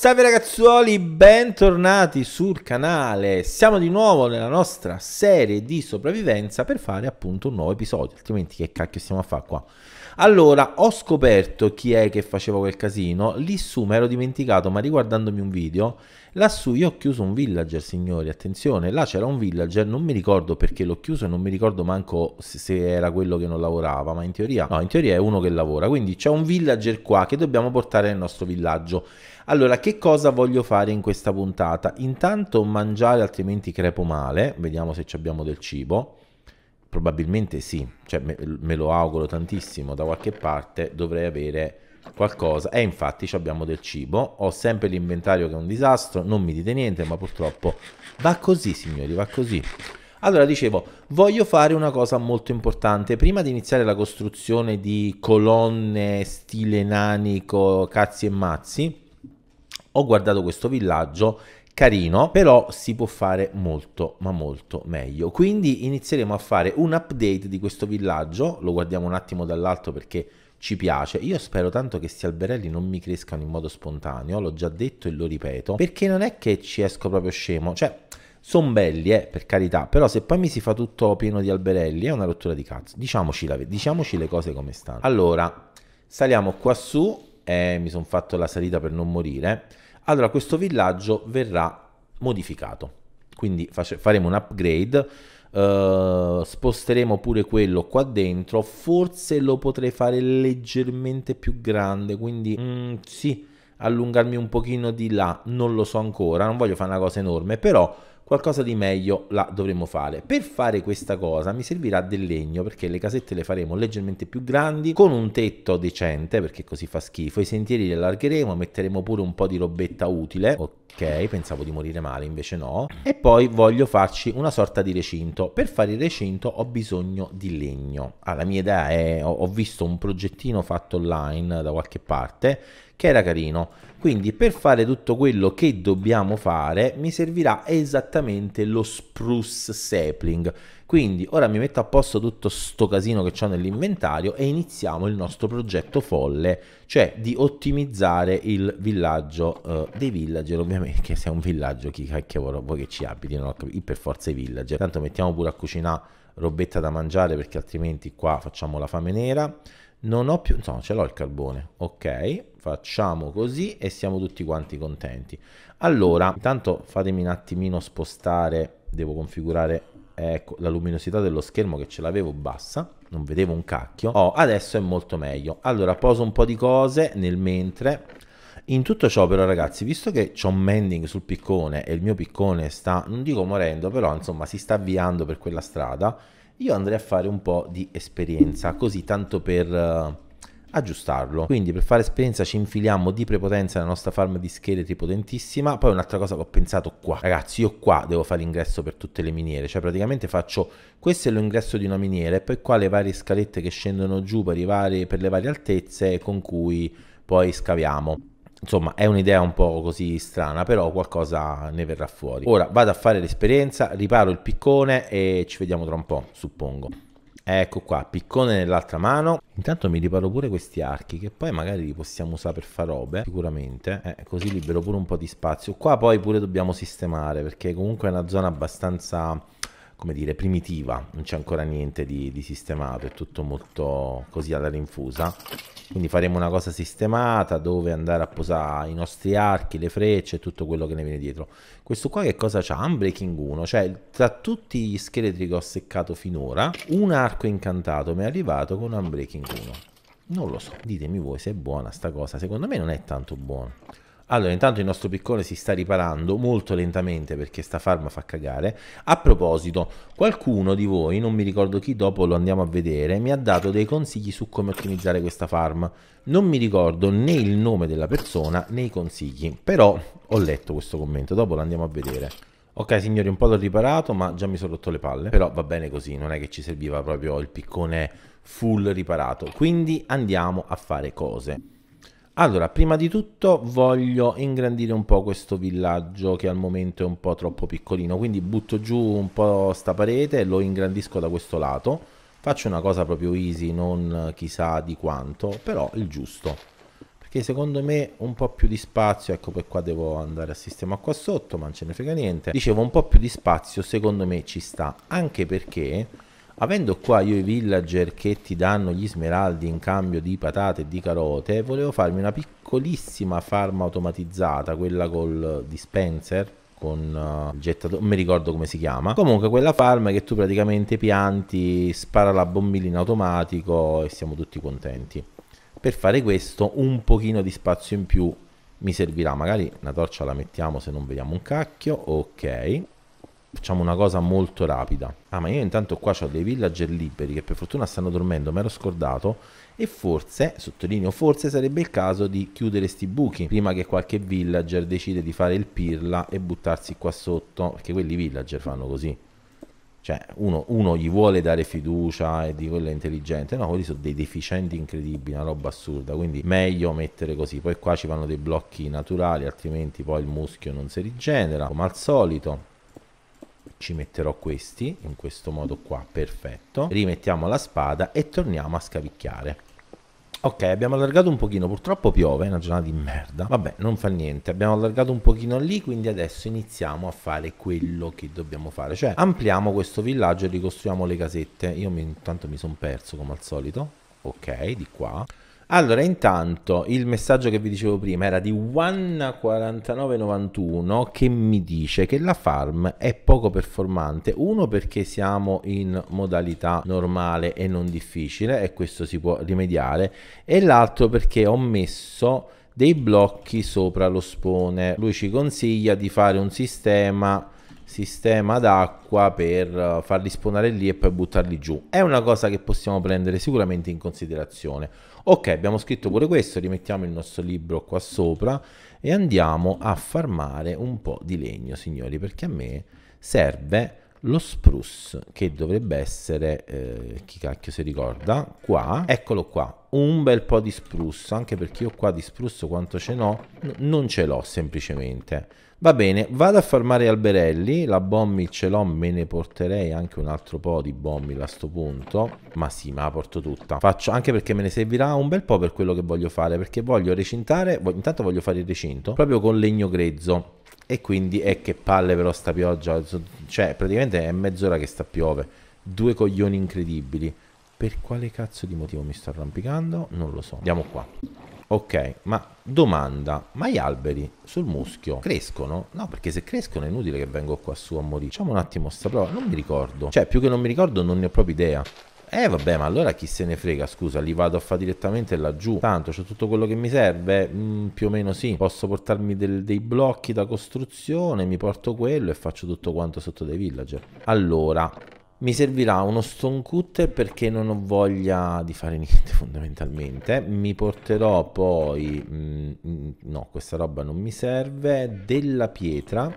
Salve ragazzuoli, bentornati sul canale. Siamo di nuovo nella nostra serie di sopravvivenza per fare appunto un nuovo episodio, altrimenti che cacchio stiamo a fare qua? Allora, ho scoperto chi è che faceva quel casino. Lì su me ero dimenticato, ma riguardandomi un video, lassù io ho chiuso un villager, signori, attenzione. Là c'era un villager, non mi ricordo perché l'ho chiuso e non mi ricordo manco se era quello che non lavorava, ma in teoria no, in teoria è uno che lavora. Quindi c'è un villager qua che dobbiamo portare nel nostro villaggio. Allora, che cosa voglio fare in questa puntata? Intanto mangiare, altrimenti crepo male. Vediamo se abbiamo del cibo. Probabilmente sì, cioè me lo auguro tantissimo. Da qualche parte dovrei avere qualcosa. E infatti abbiamo del cibo. Ho sempre l'inventario che è un disastro. Non mi dite niente, ma purtroppo va così, signori, va così. Allora, dicevo, voglio fare una cosa molto importante. Prima di iniziare la costruzione di colonne stile nanico, cazzi e mazzi, ho guardato questo villaggio carino, però si può fare molto ma molto meglio. Quindi inizieremo a fare un update di questo villaggio. Lo guardiamo un attimo dall'alto perché ci piace. Io spero tanto che questi alberelli non mi crescano in modo spontaneo, l'ho già detto e lo ripeto, perché non è che ci esco proprio scemo. Cioè, sono belli, per carità, però se poi mi si fa tutto pieno di alberelli è una rottura di cazzo. Diciamoci le cose come stanno. Allora, saliamo qua su. Mi sono fatto la salita per non morire. Allora, questo villaggio verrà modificato, quindi faremo un upgrade, sposteremo pure quello qua dentro. Forse lo potrei fare leggermente più grande, quindi sì, allungarmi un pochino di là, non lo so ancora, non voglio fare una cosa enorme, però qualcosa di meglio la dovremo fare. Per fare questa cosa mi servirà del legno, perché le casette le faremo leggermente più grandi, con un tetto decente, perché così fa schifo. I sentieri li allargheremo, metteremo pure un po' di robetta utile. Ok, pensavo di morire male, invece no. E poi voglio farci una sorta di recinto. Per fare il recinto ho bisogno di legno. Ah, la mia idea è, ho visto un progettino fatto online da qualche parte, che era carino. Quindi per fare tutto quello che dobbiamo fare mi servirà esattamente lo spruce sapling. Quindi ora mi metto a posto tutto sto casino che ho nell'inventario e iniziamo il nostro progetto folle, cioè di ottimizzare il villaggio dei villager, ovviamente, che se è un villaggio chi cacchio vuoi che ci abiti, non ho capito, per forza i villager. Tanto mettiamo pure a cucinare robetta da mangiare, perché altrimenti qua facciamo la fame nera. Non ho più, no, ce l'ho il carbone. Ok, facciamo così e siamo tutti quanti contenti. Allora, intanto fatemi un attimino spostare. Devo configurare, ecco, la luminosità dello schermo, che ce l'avevo bassa, non vedevo un cacchio. Oh, adesso è molto meglio. Allora, poso un po' di cose nel mentre. In tutto ciò però, ragazzi, visto che c'ho un mending sul piccone e il mio piccone sta, non dico morendo, però insomma si sta avviando per quella strada, io andrei a fare un po' di esperienza, così tanto per aggiustarlo. Quindi per fare esperienza ci infiliamo di prepotenza nella nostra farm di scheletri potentissima. Poi un'altra cosa che ho pensato qua, ragazzi, io qua devo fare ingresso per tutte le miniere, cioè praticamente faccio, questo è l'ingresso di una miniera e poi qua le varie scalette che scendono giù per le varie altezze con cui poi scaviamo. Insomma, è un'idea un po' così strana, però qualcosa ne verrà fuori. Ora vado a fare l'esperienza, riparo il piccone e ci vediamo tra un po', suppongo. Ecco qua, piccone nell'altra mano. Intanto mi riparo pure questi archi, che poi magari li possiamo usare per fare robe, sicuramente. Così libero pure un po' di spazio. Qua poi pure dobbiamo sistemare, perché comunque è una zona abbastanza, come dire, primitiva. Non c'è ancora niente di sistemato, è tutto molto così alla rinfusa. Quindi faremo una cosa sistemata, dove andare a posare i nostri archi, le frecce e tutto quello che ne viene dietro. Questo qua che cosa c'ha? Unbreaking 1, cioè tra tutti gli scheletri che ho seccato finora, un arco incantato mi è arrivato con Unbreaking 1. Non lo so, ditemi voi se è buona sta cosa, secondo me non è tanto buona. Allora, intanto il nostro piccone si sta riparando molto lentamente perché sta farma fa cagare. A proposito, qualcuno di voi, non mi ricordo chi, dopo lo andiamo a vedere, mi ha dato dei consigli su come ottimizzare questa farm. Non mi ricordo né il nome della persona né i consigli, però ho letto questo commento, dopo lo andiamo a vedere. Ok signori, un po' l'ho riparato, ma già mi sono rotto le palle, però va bene così, non è che ci serviva proprio il piccone full riparato. Quindi andiamo a fare cose. Allora, prima di tutto voglio ingrandire un po' questo villaggio, che al momento è un po' troppo piccolino, quindi butto giù un po' sta parete e lo ingrandisco da questo lato. Faccio una cosa proprio easy, non chissà di quanto, però il giusto. che secondo me un po' più di spazio, ecco per qua devo andare a sistemare qua sotto, ma non ce ne frega niente. Dicevo, un po' più di spazio secondo me ci sta, anche perché avendo qua io i villager che ti danno gli smeraldi in cambio di patate e di carote, volevo farmi una piccolissima farm automatizzata, quella col dispenser, con il gettatore, non mi ricordo come si chiama. Comunque quella farm che tu praticamente pianti, spara la bombina in automatico e siamo tutti contenti. Per fare questo un pochino di spazio in più mi servirà, magari una torcia la mettiamo se non vediamo un cacchio. Ok, facciamo una cosa molto rapida. Ah, ma io intanto qua ho dei villager liberi che per fortuna stanno dormendo, me l'ero scordato, e forse, sottolineo forse, sarebbe il caso di chiudere sti buchi prima che qualche villager decide di fare il pirla e buttarsi qua sotto, perché quelli villager fanno così, cioè uno gli vuole dare fiducia e di quello è intelligente, no, quelli sono dei deficienti incredibili, una roba assurda, quindi meglio mettere così. Poi qua ci vanno dei blocchi naturali, altrimenti poi il muschio non si rigenera come al solito. Ci metterò questi in questo modo qua, perfetto. Rimettiamo la spada e torniamo a scavicchiare. Ok, abbiamo allargato un pochino, purtroppo piove, è una giornata di merda, vabbè non fa niente. Abbiamo allargato un pochino lì, quindi adesso iniziamo a fare quello che dobbiamo fare, cioè ampliamo questo villaggio e ricostruiamo le casette. Io intanto mi sono perso come al solito. Ok, di qua. Allora, intanto il messaggio che vi dicevo prima era di One4991 che mi dice che la farm è poco performante, uno perché siamo in modalità normale e non difficile e questo si può rimediare, e l'altro perché ho messo dei blocchi sopra lo spone. Lui ci consiglia di fare un sistema d'acqua per farli spawnare lì e poi buttarli giù. È una cosa che possiamo prendere sicuramente in considerazione. Ok, abbiamo scritto pure questo, rimettiamo il nostro libro qua sopra e andiamo a farmare un po' di legno, signori, perché a me serve lo spruce, che dovrebbe essere, chi cacchio si ricorda, qua, eccolo qua, un bel po' di spruce, anche perché io qua di spruce quanto ce n'ho non ce l'ho semplicemente. Va bene, vado a farmare alberelli, la bombil ce l'ho, me ne porterei anche un altro po' di bombil a sto punto, ma sì, ma la porto tutta, faccio anche perché me ne servirà un bel po' per quello che voglio fare, perché voglio recintare, intanto voglio fare il recinto proprio con legno grezzo. E quindi che palle però sta pioggia, cioè praticamente è mezz'ora che sta piove, due coglioni incredibili. Per quale cazzo di motivo mi sto arrampicando? Non lo so. Andiamo qua. Ok, ma domanda, ma gli alberi sul muschio crescono? No, perché se crescono è inutile che vengo qua su a morire. Facciamo un attimo sta prova, non mi ricordo. Cioè, più che non mi ricordo, non ne ho proprio idea. Vabbè, ma allora chi se ne frega, scusa, li vado a fare direttamente laggiù. Tanto c'ho tutto quello che mi serve, più o meno sì. Posso portarmi dei blocchi da costruzione, mi porto quello e faccio tutto quanto sotto dei villager. Allora, mi servirà uno stone cutter perché non ho voglia di fare niente fondamentalmente. Mi porterò poi, no, questa roba non mi serve, della pietra,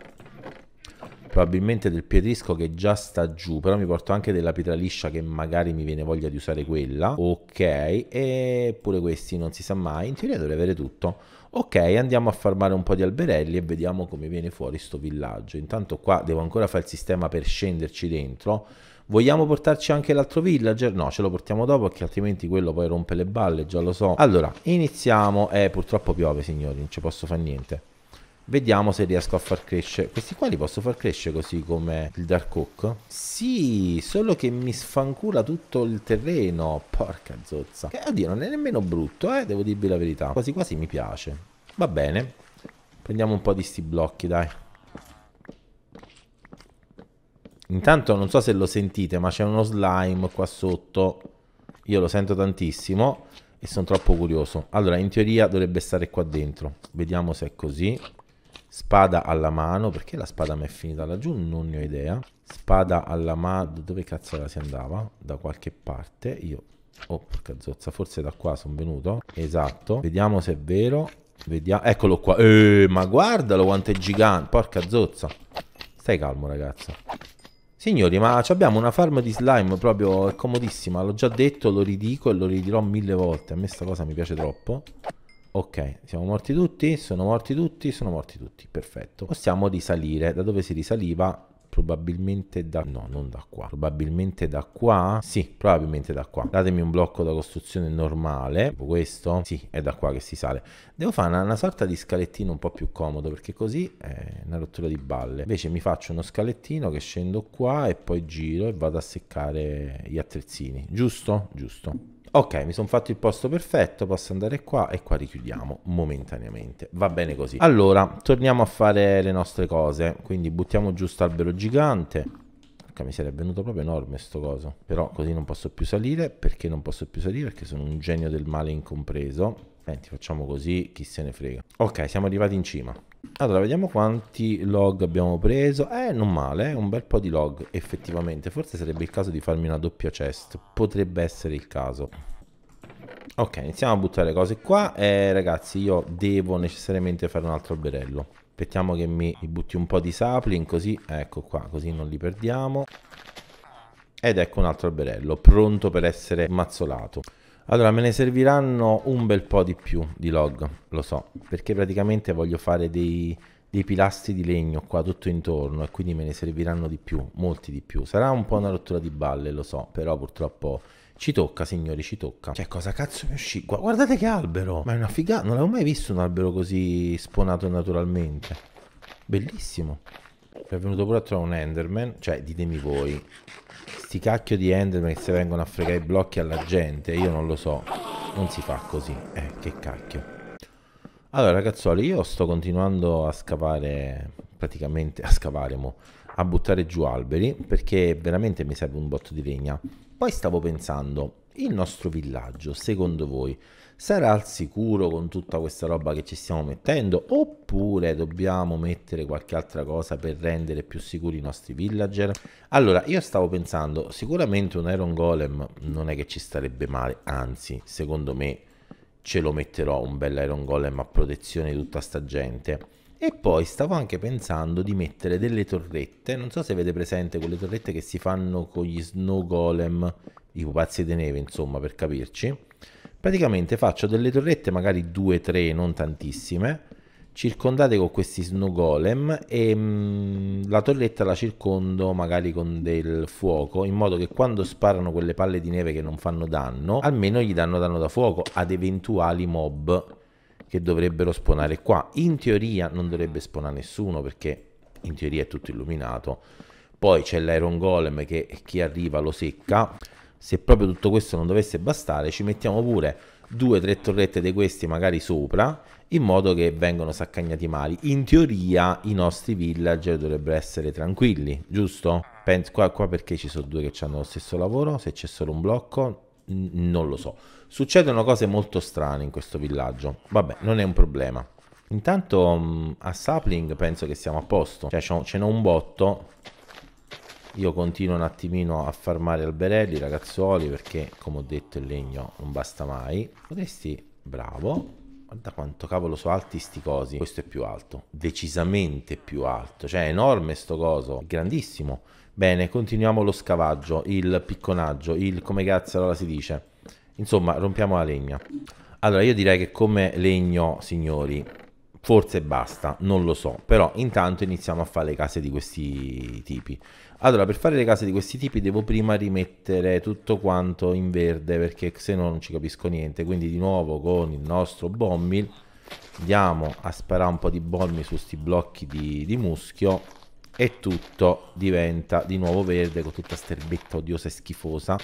probabilmente del pietrisco che già sta giù, però mi porto anche della pietra liscia che magari mi viene voglia di usare quella. Ok, e pure questi non si sa mai, in teoria dovrei avere tutto. Ok, andiamo a farmare un po' di alberelli e vediamo come viene fuori sto villaggio. Intanto qua devo ancora fare il sistema per scenderci dentro. Vogliamo portarci anche l'altro villager? No, ce lo portiamo dopo, perché altrimenti quello poi rompe le balle, già lo so. Allora, iniziamo. Purtroppo piove, signori, non ci posso fare niente. Vediamo se riesco a far crescere. Questi qua li posso far crescere così come il Dark Oak? Sì, solo che mi sfancula tutto il terreno. Porca zozza. Che oddio, non è nemmeno brutto, devo dirvi la verità. Quasi quasi mi piace. Va bene. Prendiamo un po' di sti blocchi, dai. Intanto non so se lo sentite, ma c'è uno slime qua sotto. Io lo sento tantissimo e sono troppo curioso. Allora, in teoria dovrebbe stare qua dentro. Vediamo se è così. Spada alla mano, perché la spada mi è finita laggiù, non ne ho idea. Spada alla mano, dove cazzo si andava? Da qualche parte, io... Oh, porca zozza, forse da qua sono venuto. Esatto, vediamo se è vero. Vediamo, eccolo qua. Ma guardalo quanto è gigante, porca zozza. Stai calmo, ragazzo. Signori, ma abbiamo una farm di slime proprio comodissima, l'ho già detto, lo ridico e lo ridirò 1000 volte. A me sta cosa mi piace troppo. Ok, siamo morti tutti, sono morti tutti, perfetto. Possiamo risalire, da dove si risaliva probabilmente da... no, non da qua, probabilmente da qua, sì, probabilmente da qua. Datemi un blocco da costruzione normale, tipo questo, sì, è da qua che si sale. Devo fare una sorta di scalettino un po' più comodo, perché così è una rottura di balle. Invece mi faccio uno scalettino che scendo qua e poi giro e vado a seccare gli attrezzini, giusto? Giusto. Ok, mi sono fatto il posto perfetto, posso andare qua e qua richiudiamo momentaneamente, va bene così. Allora, torniamo a fare le nostre cose, quindi buttiamo giù quest'albero gigante. Porca miseria, è venuto proprio enorme sto coso, però così non posso più salire, perché non posso più salire? Perché sono un genio del male incompreso. Senti, facciamo così, chi se ne frega. Ok, siamo arrivati in cima. Allora, vediamo quanti log abbiamo preso. Non male, un bel po' di log effettivamente. Forse sarebbe il caso di farmi una doppia chest. Potrebbe essere il caso. Ok, iniziamo a buttare cose qua. Ragazzi, io devo necessariamente fare un altro alberello. Aspettiamo che mi butti un po' di sapling, così, ecco qua, così non li perdiamo. Ed ecco un altro alberello, pronto per essere mazzolato. Allora, me ne serviranno un bel po' di più di log, lo so, perché praticamente voglio fare dei pilastri di legno qua tutto intorno, e quindi me ne serviranno di più, molti di più. Sarà un po' una rottura di balle, lo so, però purtroppo ci tocca, signori, ci tocca. Cioè, cosa cazzo mi uscì qua? Guardate che albero! Ma è una figata, non avevo mai visto un albero così sponato naturalmente. Bellissimo. È venuto pure a trovare un enderman, cioè ditemi voi, sti cacchio di enderman che se vengono a fregare i blocchi alla gente, io non lo so, non si fa così, che cacchio. Allora ragazzuoli, io sto continuando a scavare, praticamente a scavare mo, a buttare giù alberi, perché veramente mi serve un botto di legna. Poi stavo pensando, il nostro villaggio, secondo voi, sarà al sicuro con tutta questa roba che ci stiamo mettendo, oppure dobbiamo mettere qualche altra cosa per rendere più sicuri i nostri villager? Allora, io stavo pensando, sicuramente un Iron Golem non è che ci starebbe male, anzi, secondo me ce lo metterò un bel Iron Golem a protezione di tutta sta gente. E poi stavo anche pensando di mettere delle torrette, non so se avete presente quelle torrette che si fanno con gli Snow Golem, i pupazzi di neve, insomma, per capirci. Praticamente faccio delle torrette, magari 2-3, non tantissime, circondate con questi Snow Golem, e la torretta la circondo magari con del fuoco, in modo che quando sparano quelle palle di neve che non fanno danno, almeno gli danno danno da fuoco ad eventuali mob che dovrebbero spawnare qua. In teoria non dovrebbe spawnare nessuno, perché in teoria è tutto illuminato. Poi c'è l'Iron Golem che chi arriva lo secca. Se proprio tutto questo non dovesse bastare, ci mettiamo pure 2-3 torrette di questi magari sopra, in modo che vengano saccagnati mali. In teoria i nostri villager dovrebbero essere tranquilli, giusto? Qua perché ci sono due che hanno lo stesso lavoro, se c'è solo un blocco, non lo so. Succedono cose molto strane in questo villaggio, vabbè, non è un problema. Intanto a sapling penso che siamo a posto, cioè ce n'ho un botto. Io continuo un attimino a farmare alberelli, ragazzuoli, perché come ho detto il legno non basta mai. Potresti... bravo. Guarda quanto cavolo sono alti sti cosi. Questo è più alto, decisamente più alto. Cioè è enorme sto coso, è grandissimo. Bene, continuiamo lo scavaggio, il picconaggio, il come cazzarola si dice. Insomma, rompiamo la legna. Allora io direi che come legno, signori, forse basta, non lo so, però intanto iniziamo a fare le case di questi tipi. Allora, per fare le case di questi tipi devo prima rimettere tutto quanto in verde, perché se no non ci capisco niente. Quindi di nuovo con il nostro bommil andiamo a sparare un po' di bommil su sti blocchi di muschio, e tutto diventa di nuovo verde con tutta sta erbetta odiosa e schifosa.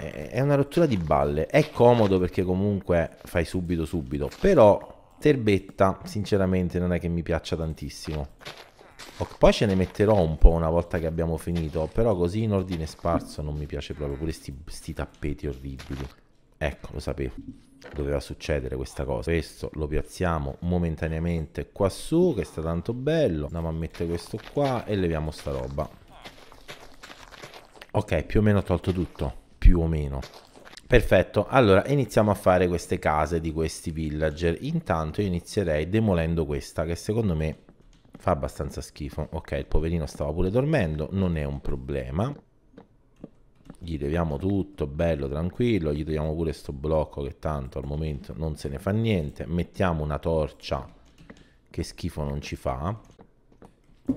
È una rottura di balle. È comodo perché comunque fai subito, però terbetta sinceramente non è che mi piaccia tantissimo. Poi ce ne metterò un po' una volta che abbiamo finito, però così in ordine sparso non mi piace proprio. Pure sti tappeti orribili, ecco, lo sapevo, doveva succedere questa cosa. Questo lo piazziamo momentaneamente qua su, che sta tanto bello. Andiamo a mettere questo qua e leviamo sta roba. Ok, più o meno ho tolto tutto, più o meno. Perfetto, allora iniziamo a fare queste case di questi villager. Intanto io inizierei demolendo questa, che secondo me fa abbastanza schifo. Ok, il poverino stava pure dormendo, non è un problema. Gli leviamo tutto, bello, tranquillo. Gli togliamo pure sto blocco che tanto al momento non se ne fa niente. Mettiamo una torcia che schifo non ci fa.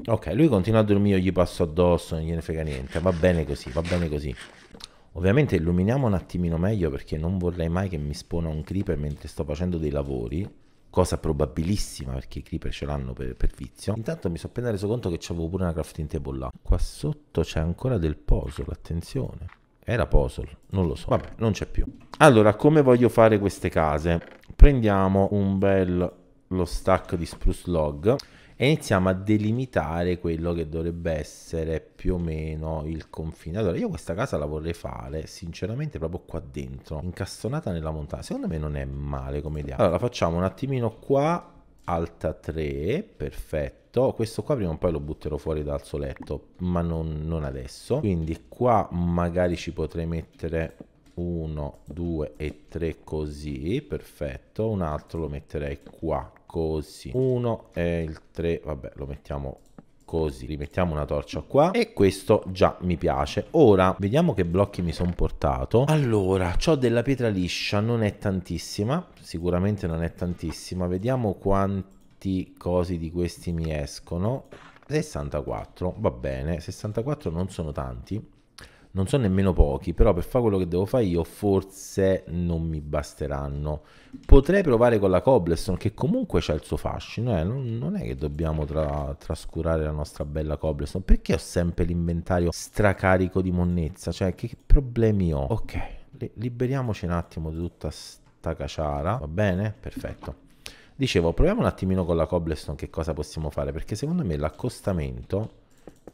Ok, lui continua a dormire, io gli passo addosso, non gliene frega niente, va bene così, va bene così. Ovviamente illuminiamo un attimino meglio, perché non vorrei mai che mi spona un creeper mentre sto facendo dei lavori, cosa probabilissima perché i creeper ce l'hanno per vizio. Intanto mi sono appena reso conto che c'avevo pure una crafting table là. Qua sotto c'è ancora del puzzle, attenzione. Era puzzle, non lo so, vabbè, non c'è più. Allora, come voglio fare queste case? Prendiamo un bel lo stack di spruce log e iniziamo a delimitare quello che dovrebbe essere più o meno il confine. Allora, io questa casa la vorrei fare sinceramente proprio qua dentro, incastonata nella montagna. Secondo me non è male come idea. Allora, la facciamo un attimino qua, alta 3, perfetto. Questo qua prima o poi lo butterò fuori dal soletto, ma non adesso. Quindi qua magari ci potrei mettere 1, 2 e 3 così, perfetto. Un altro lo metterei qua così, 1 e il 3 vabbè lo mettiamo così, rimettiamo una torcia qua e questo già mi piace. Ora vediamo che blocchi mi sono portato. Allora, c'ho della pietra liscia, non è tantissima, sicuramente non è tantissima, vediamo quanti cosi di questi mi escono. 64, va bene, 64 non sono tanti, non sono nemmeno pochi, però per fare quello che devo fare io forse non mi basteranno. Potrei provare con la cobblestone, che comunque c'ha il suo fascino, non è che dobbiamo trascurare la nostra bella cobblestone. Perché ho sempre l'inventario stracarico di monnezza? Cioè, che problemi ho? Ok, liberiamoci un attimo di tutta sta caciara, va bene? Perfetto. Dicevo, proviamo un attimino con la cobblestone che cosa possiamo fare, perché secondo me l'accostamento...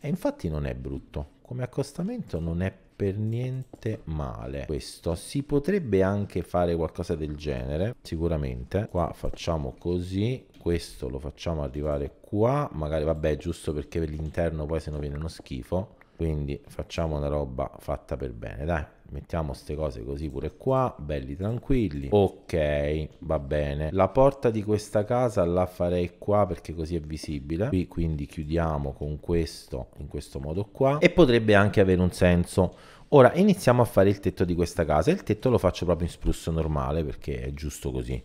E infatti non è brutto, come accostamento non è per niente male questo, si potrebbe anche fare qualcosa del genere, sicuramente. Qua facciamo così, questo lo facciamo arrivare qua, magari vabbè giusto perché per l'interno poi se no viene uno schifo, quindi facciamo una roba fatta per bene, dai. Mettiamo ste cose così pure qua, belli tranquilli. Ok, va bene. La porta di questa casa la farei qua perché così è visibile. Qui quindi chiudiamo con questo, in questo modo qua. E potrebbe anche avere un senso. Ora iniziamo a fare il tetto di questa casa. Il tetto lo faccio proprio in sprusso normale perché è giusto così.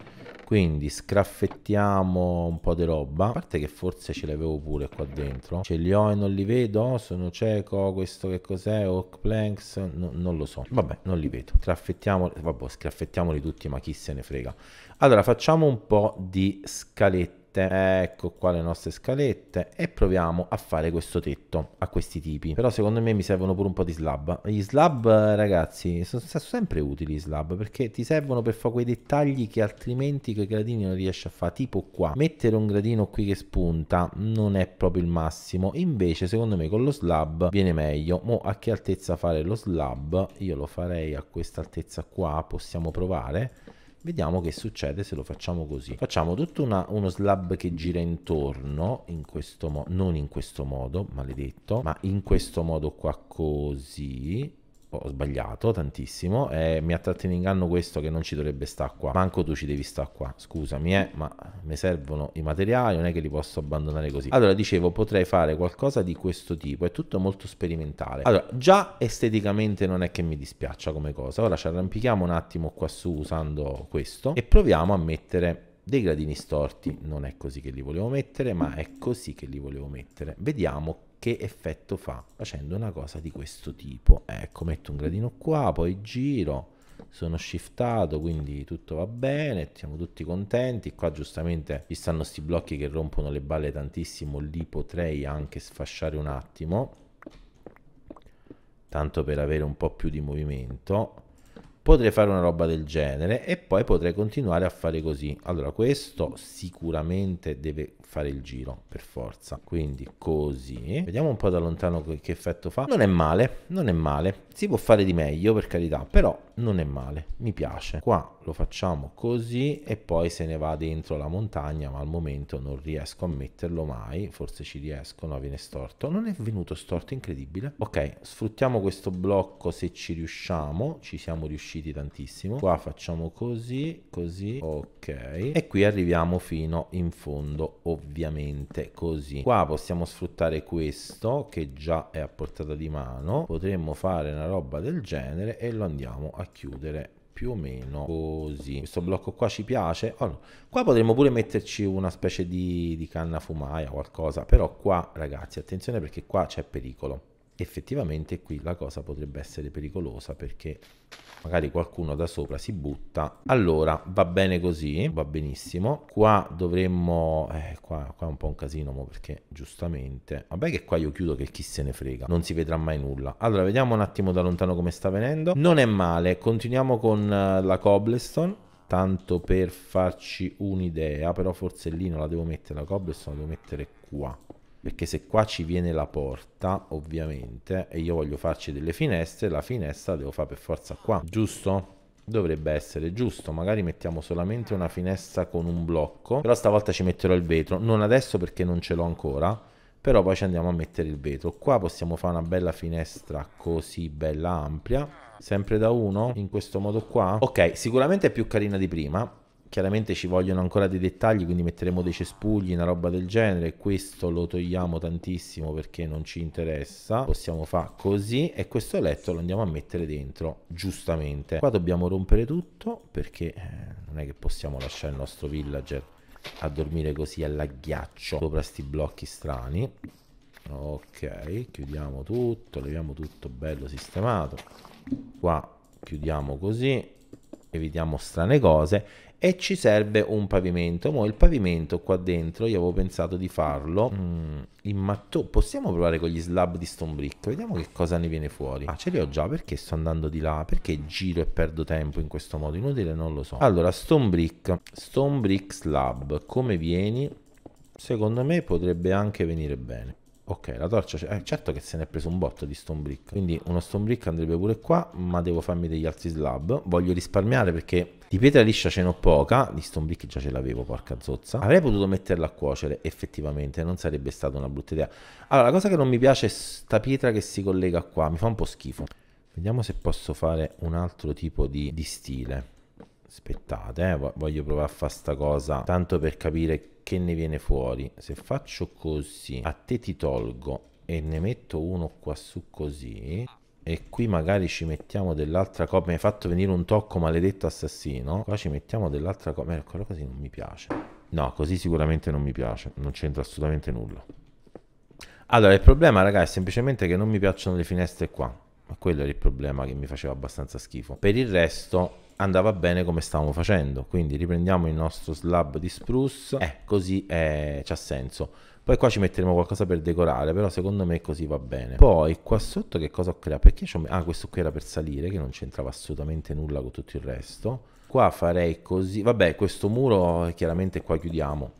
Quindi scraffettiamo un po' di roba. A parte che forse ce l'avevo pure qua dentro. Ce li ho e non li vedo? Sono cieco? Questo che cos'è? Oak planks? No, non lo so. Vabbè, non li vedo. Scraffettiamoli tutti, ma chi se ne frega. Allora, facciamo un po' di scalette. Ecco qua le nostre scalette. E proviamo a fare questo tetto a questi tipi. Però secondo me mi servono pure un po' di slab. Gli slab, ragazzi, sono sempre utili gli slab, perché ti servono per fare quei dettagli che altrimenti con i gradini non riesci a fare. Tipo qua, mettere un gradino qui che spunta non è proprio il massimo. Invece secondo me con lo slab viene meglio. Mo a che altezza fare lo slab? Io lo farei a questa altezza qua. Possiamo provare. Vediamo che succede se lo facciamo così. Facciamo tutto uno slab che gira intorno in questo modo, non in questo modo, maledetto, ma in questo modo qua così. Ho sbagliato tantissimo, mi ha tratto in inganno questo che non ci dovrebbe stare qua. Manco tu ci devi stare qua, scusami, ma mi servono i materiali, non è che li posso abbandonare così. Allora, dicevo, potrei fare qualcosa di questo tipo, è tutto molto sperimentale. Allora, già esteticamente non è che mi dispiaccia come cosa. Ora ci arrampichiamo un attimo qua su usando questo e proviamo a mettere dei gradini storti. Non è così che li volevo mettere, ma è così che li volevo mettere. Vediamo che effetto fa facendo una cosa di questo tipo. Ecco, metto un gradino qua, poi giro, sono shiftato, quindi tutto va bene, siamo tutti contenti. Qua giustamente ci stanno sti blocchi che rompono le balle tantissimo, li potrei anche sfasciare un attimo, tanto per avere un po' più di movimento. Potrei fare una roba del genere e poi potrei continuare a fare così. Allora, questo sicuramente deve fare il giro per forza, quindi così. Vediamo un po' da lontano che effetto fa. Non è male, non è male, si può fare di meglio per carità, però non è male, mi piace. Qua lo facciamo così e poi se ne va dentro la montagna, ma al momento non riesco a metterlo mai. Forse ci riesco, no, viene storto. Non è venuto storto, incredibile. Ok, sfruttiamo questo blocco se ci riusciamo, ci siamo riusciti tantissimo. Qua facciamo così, così, ok, e qui arriviamo fino in fondo, ovviamente così. Qua possiamo sfruttare questo che già è a portata di mano, potremmo fare una roba del genere e lo andiamo a chiudere più o meno così. Questo blocco qua ci piace. Oh, no. Qua potremmo pure metterci una specie di canna fumaia o qualcosa, però qua ragazzi attenzione perché qua c'è pericolo. Effettivamente qui la cosa potrebbe essere pericolosa perché magari qualcuno da sopra si butta. Allora va bene così, va benissimo. Qua dovremmo qua è un po' un casino perché giustamente vabbè che qua io chiudo che chi se ne frega, non si vedrà mai nulla. Allora vediamo un attimo da lontano come sta venendo, non è male. Continuiamo con la cobblestone tanto per farci un'idea, però forse lì non la devo mettere la cobblestone, la devo mettere qua. Perché se qua ci viene la porta, ovviamente, e io voglio farci delle finestre, la finestra la devo fare per forza qua, giusto? Dovrebbe essere giusto. Magari mettiamo solamente una finestra con un blocco, però stavolta ci metterò il vetro, non adesso perché non ce l'ho ancora, però poi ci andiamo a mettere il vetro. Qua possiamo fare una bella finestra così, bella ampia, sempre da uno, in questo modo qua. Ok, sicuramente è più carina di prima. Chiaramente ci vogliono ancora dei dettagli, quindi metteremo dei cespugli, una roba del genere. Questo lo togliamo tantissimo perché non ci interessa. Possiamo fare così e questo letto lo andiamo a mettere dentro, giustamente. Qua dobbiamo rompere tutto perché non è che possiamo lasciare il nostro villager a dormire così all'agghiaccio sopra sti blocchi strani. Ok, chiudiamo tutto, leviamo tutto bello sistemato. Qua chiudiamo così, evitiamo strane cose. E ci serve un pavimento. Mo il pavimento qua dentro io avevo pensato di farlo in mattone. Possiamo provare con gli slab di stone brick, vediamo che cosa ne viene fuori. Ah, ce li ho già, perché sto andando di là, perché giro e perdo tempo in questo modo inutile, non lo so. Allora stone brick slab, come vieni? Secondo me potrebbe anche venire bene. Ok, la torcia, certo che se ne è preso un botto di stone brick, quindi uno stone brick andrebbe pure qua, ma devo farmi degli altri slab. Voglio risparmiare perché di pietra liscia ce n'ho poca, di stone brick già ce l'avevo, porca zozza. Avrei potuto metterla a cuocere, effettivamente, non sarebbe stata una brutta idea. Allora, la cosa che non mi piace è sta pietra che si collega qua, mi fa un po' schifo. Vediamo se posso fare un altro tipo di stile. Aspettate, voglio provare a fare sta cosa, tanto per capire che ne viene fuori. Se faccio così, a te ti tolgo e ne metto uno qua su così, e qui magari ci mettiamo dell'altra cosa. Mi hai fatto venire un tocco, maledetto assassino. Qua ci mettiamo dell'altra cosa. Ecco, così non mi piace. No, così sicuramente non mi piace, non c'entra assolutamente nulla. Allora il problema raga è semplicemente che non mi piacciono le finestre qua, ma quello era il problema che mi faceva abbastanza schifo. Per il resto andava bene come stavamo facendo, quindi riprendiamo il nostro slab di spruce, così c'ha senso. Poi qua ci metteremo qualcosa per decorare, però secondo me così va bene. Poi qua sotto che cosa ho creato? Perché ah, questo qui era per salire, che non c'entrava assolutamente nulla con tutto il resto. Qua farei così, vabbè, questo muro chiaramente qua chiudiamo.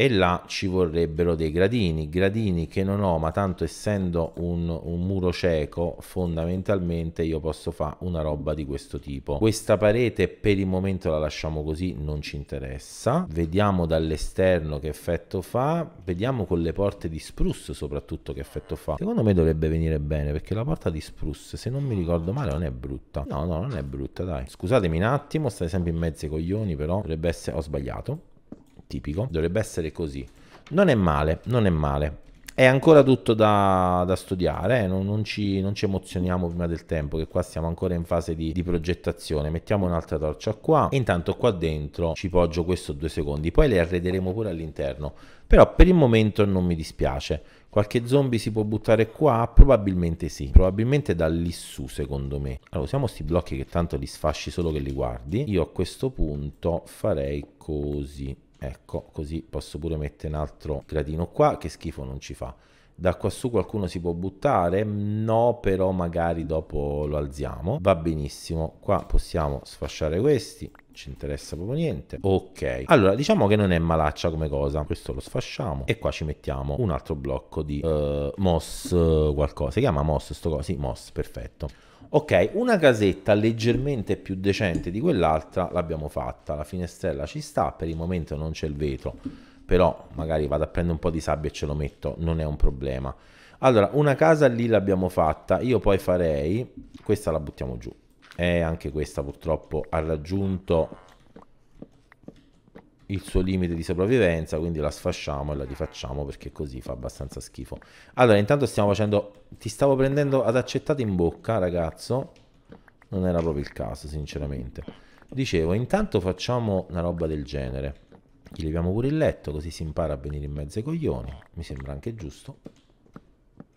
E là ci vorrebbero dei gradini che non ho, ma tanto essendo un muro cieco, fondamentalmente io posso fare una roba di questo tipo. Questa parete per il momento la lasciamo così, non ci interessa. Vediamo dall'esterno che effetto fa, vediamo con le porte di spruce soprattutto che effetto fa. Secondo me dovrebbe venire bene perché la porta di spruce, se non mi ricordo male, non è brutta. No, non è brutta, dai. Scusatemi un attimo, state sempre in mezzo ai coglioni, però dovrebbe essere... ho sbagliato. Tipico, dovrebbe essere così. Non è male, non è male. È ancora tutto da studiare, non ci emozioniamo prima del tempo, che qua siamo ancora in fase di progettazione. Mettiamo un'altra torcia qua, e intanto qua dentro ci poggio questo 2 secondi, poi le arrederemo pure all'interno, però per il momento non mi dispiace. Qualche zombie si può buttare qua? Probabilmente sì, probabilmente da lì su secondo me. Allora usiamo questi blocchi che tanto li sfasci solo che li guardi. Io a questo punto farei così. Ecco, così posso pure mettere un altro gradino qua, che schifo non ci fa. Da qua su qualcuno si può buttare? No, però magari dopo lo alziamo. Va benissimo, qua possiamo sfasciare questi, ci interessa proprio niente. Ok, allora diciamo che non è malaccia come cosa. Questo lo sfasciamo e qua ci mettiamo un altro blocco di moss qualcosa. Si chiama moss sto coso? Sì, moss, perfetto. Ok, una casetta leggermente più decente di quell'altra l'abbiamo fatta, la finestrella ci sta, per il momento non c'è il vetro, però magari vado a prendere un po' di sabbia e ce lo metto, non è un problema. Allora, una casa lì l'abbiamo fatta, io poi farei, questa la buttiamo giù, e anche questa purtroppo ha raggiunto il suo limite di sopravvivenza, quindi la sfasciamo e la rifacciamo perché così fa abbastanza schifo. Allora intanto stiamo facendo, ti stavo prendendo ad accettate in bocca ragazzo, non era proprio il caso, sinceramente. Dicevo, intanto facciamo una roba del genere. Gli leviamo pure il letto, così si impara a venire in mezzo ai coglioni. Mi sembra anche giusto.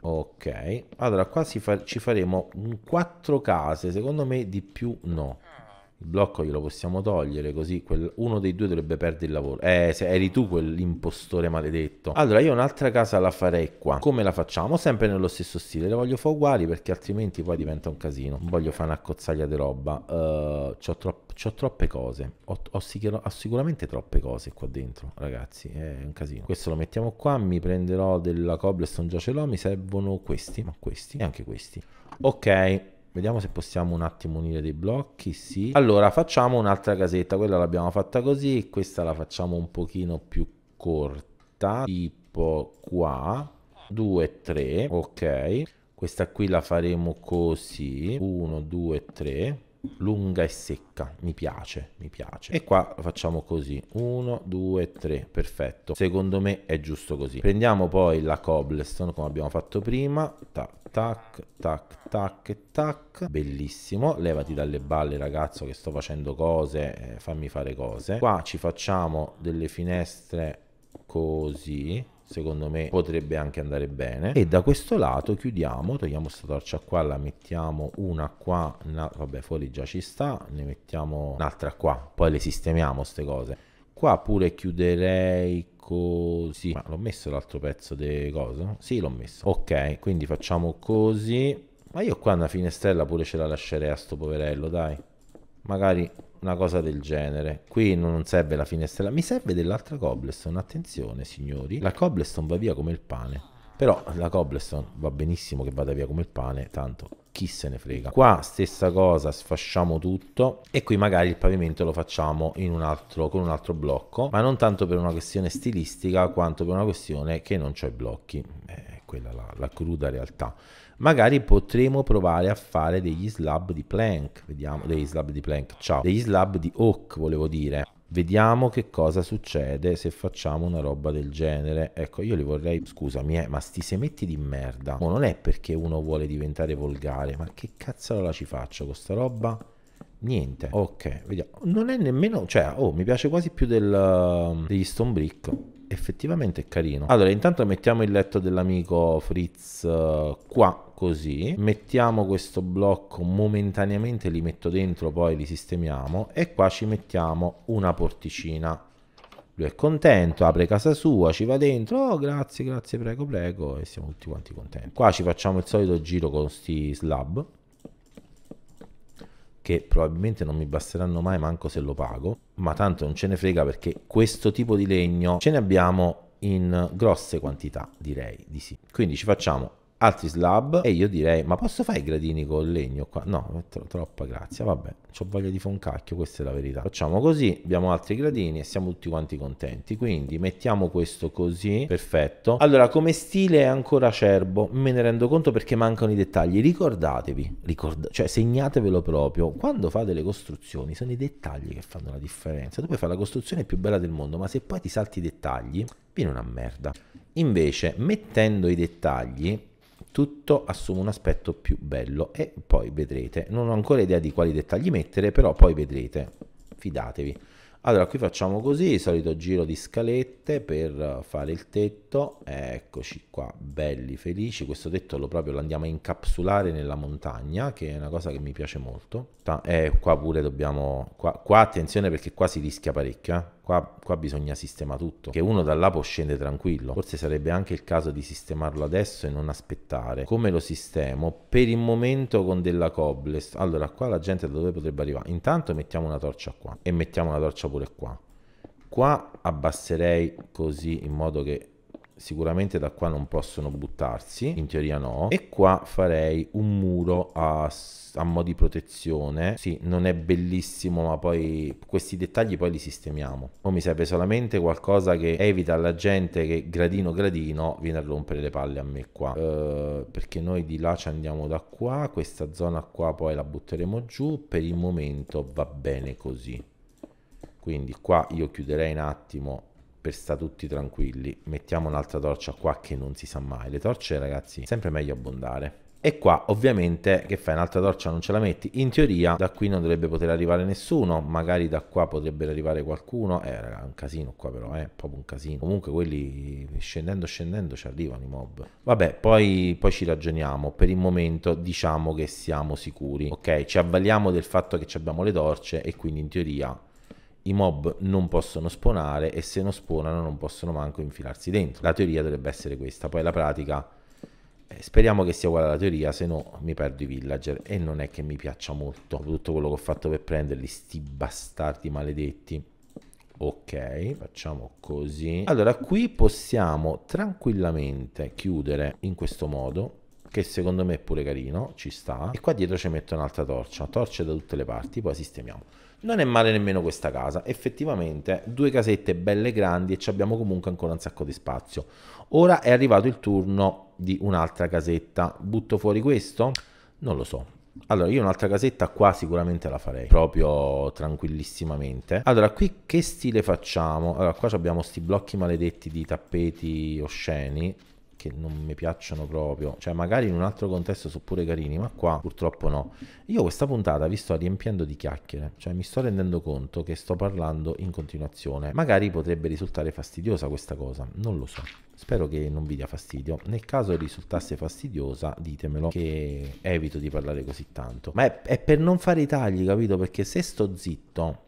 Ok, allora qua ci faremo 4 case, secondo me di più no. Il blocco glielo possiamo togliere, così uno dei due dovrebbe perdere il lavoro. Se eri tu quell'impostore maledetto. Allora io un'altra casa la farei qua. Come la facciamo? Sempre nello stesso stile. Le voglio fare uguali perché altrimenti poi diventa un casino. Non voglio fare una cozzaglia di roba. C'ho troppe cose. Ho sicuramente troppe cose qua dentro, ragazzi. È un casino. Questo lo mettiamo qua. Mi prenderò della cobblestone, già ce l'ho. Mi servono questi, ma questi e anche questi. Ok. Vediamo se possiamo un attimo unire dei blocchi, sì. Allora facciamo un'altra casetta, quella l'abbiamo fatta così, questa la facciamo un pochino più corta, tipo qua, 2, 3, ok. Questa qui la faremo così, 1, 2, 3, lunga e secca, mi piace, mi piace. E qua la facciamo così, 1, 2, 3, perfetto. Secondo me è giusto così. Prendiamo poi la cobblestone come abbiamo fatto prima, tac. Tac, tac, tac, tac. Bellissimo. Levati dalle balle, ragazzo, che sto facendo cose. Fammi fare cose. Qua ci facciamo delle finestre così. Secondo me potrebbe anche andare bene. E da questo lato chiudiamo. Togliamo questa torcia qua, la mettiamo una qua. Vabbè, fuori già ci sta. Ne mettiamo un'altra qua. Poi le sistemiamo ste cose. Qua pure chiuderei così. Ma l'ho messo l'altro pezzo di coso? Sì, l'ho messo. Ok, quindi facciamo così. Ma io qua una finestrella pure ce la lascerei a sto poverello, dai. Magari una cosa del genere. Qui non serve la finestrella. Mi serve dell'altra cobblestone. Attenzione, signori. La cobblestone va via come il pane. Però la cobblestone va benissimo che vada via come il pane. Tanto chi se ne frega. Qua stessa cosa, sfasciamo tutto. E qui magari il pavimento lo facciamo in un altro, con un altro blocco. Ma non tanto per una questione stilistica, quanto per una questione che non c'ho i blocchi. Quella è la cruda realtà. Magari potremo provare a fare degli slab di plank. Vediamo, degli slab di plank, ciao. Degli slab di oak, volevo dire. Vediamo che cosa succede se facciamo una roba del genere. Ecco, io li vorrei... Scusami, ma sti semetti di merda. Oh, non è perché uno vuole diventare volgare. Ma che cazzarola ci faccio con sta roba? Niente. Ok, vediamo. Non è nemmeno... Cioè, oh, mi piace quasi più degli stone brick. Effettivamente è carino. Allora, intanto mettiamo il letto dell'amico Fritz qua, così. Mettiamo questo blocco momentaneamente, li metto dentro, poi li sistemiamo. E qua ci mettiamo una porticina. Lui è contento, apre casa sua, ci va dentro. Oh, grazie, grazie, prego, prego. E siamo tutti quanti contenti. Qua ci facciamo il solito giro con sti slab, che probabilmente non mi basteranno mai, manco se lo pago. Ma tanto non ce ne frega, perché questo tipo di legno ce ne abbiamo in grosse quantità, direi di sì. Quindi ci facciamo altri slab. E io direi, ma posso fare i gradini con il legno qua? No, troppa grazia, vabbè, c'ho voglia di fare un cacchio, questa è la verità. Facciamo così, abbiamo altri gradini e siamo tutti quanti contenti. Quindi mettiamo questo così, perfetto. Allora, come stile è ancora acerbo, me ne rendo conto perché mancano i dettagli. Ricordatevi, cioè segnatevelo proprio, quando fate le costruzioni sono i dettagli che fanno la differenza. Tu puoi fare la costruzione più bella del mondo, ma se poi ti salti i dettagli, viene una merda. Invece, mettendo i dettagli, tutto assume un aspetto più bello e poi vedrete. Non ho ancora idea di quali dettagli mettere, però poi vedrete, fidatevi. Allora qui facciamo così, il solito giro di scalette per fare il tetto. Eccoci qua, belli felici. Questo tetto lo andiamo a incapsulare nella montagna, che è una cosa che mi piace molto. Qua pure dobbiamo... Qua attenzione, perché qua si rischia parecchio, eh? Qua bisogna sistemare tutto, che uno da là può scendere tranquillo. Forse sarebbe anche il caso di sistemarlo adesso e non aspettare. Come lo sistemo? Per il momento con della cobblestone. Allora qua la gente da dove potrebbe arrivare? Intanto mettiamo una torcia qua e mettiamo una torcia pure qua. Qua abbasserei così, in modo che sicuramente da qua non possono buttarsi, in teoria no. E qua farei un muro a mo' di protezione. Sì, non è bellissimo, ma poi questi dettagli poi li sistemiamo. O mi serve solamente qualcosa che evita alla gente che gradino gradino viene a rompere le palle a me qua, perché noi di là ci andiamo da qua. Questa zona qua poi la butteremo giù. Per il momento va bene così. Quindi qua io chiuderei un attimo per stare tutti tranquilli. Mettiamo un'altra torcia qua, che non si sa mai. Le torce, ragazzi, sempre meglio abbondare. E qua ovviamente che fai, un'altra torcia non ce la metti. In teoria da qui non dovrebbe poter arrivare nessuno, magari da qua potrebbe arrivare qualcuno. Raga, è un casino qua però, è proprio un casino. Comunque quelli scendendo ci arrivano i mob. Vabbè, poi ci ragioniamo. Per il momento diciamo che siamo sicuri, ok? Ci avvaliamo del fatto che abbiamo le torce e quindi in teoria i mob non possono spawnare, e se non spawnano non possono manco infilarsi dentro. La teoria dovrebbe essere questa, poi la pratica speriamo che sia uguale alla teoria, se no mi perdo i villager e non è che mi piaccia molto tutto quello che ho fatto per prenderli, sti bastardi maledetti. Ok, facciamo così. Allora qui possiamo tranquillamente chiudere in questo modo, che secondo me è pure carino, ci sta. E qua dietro ci metto un'altra torcia, torce da tutte le parti, poi sistemiamo. Non è male nemmeno questa casa, effettivamente due casette belle grandi e ci abbiamo comunque ancora un sacco di spazio. Ora è arrivato il turno di un'altra casetta. Butto fuori questo? Non lo so. Allora io un'altra casetta qua sicuramente la farei, proprio tranquillissimamente. Allora qui che stile facciamo? Allora qua abbiamo sti blocchi maledetti di tappeti osceni che non mi piacciono proprio, cioè magari in un altro contesto sono pure carini, ma qua purtroppo no. Io questa puntata vi sto riempiendo di chiacchiere, cioè mi sto rendendo conto che sto parlando in continuazione. Magari potrebbe risultare fastidiosa questa cosa, non lo so, spero che non vi dia fastidio. Nel caso risultasse fastidiosa ditemelo, che evito di parlare così tanto, ma è per non fare i tagli, capito? Perché se sto zitto,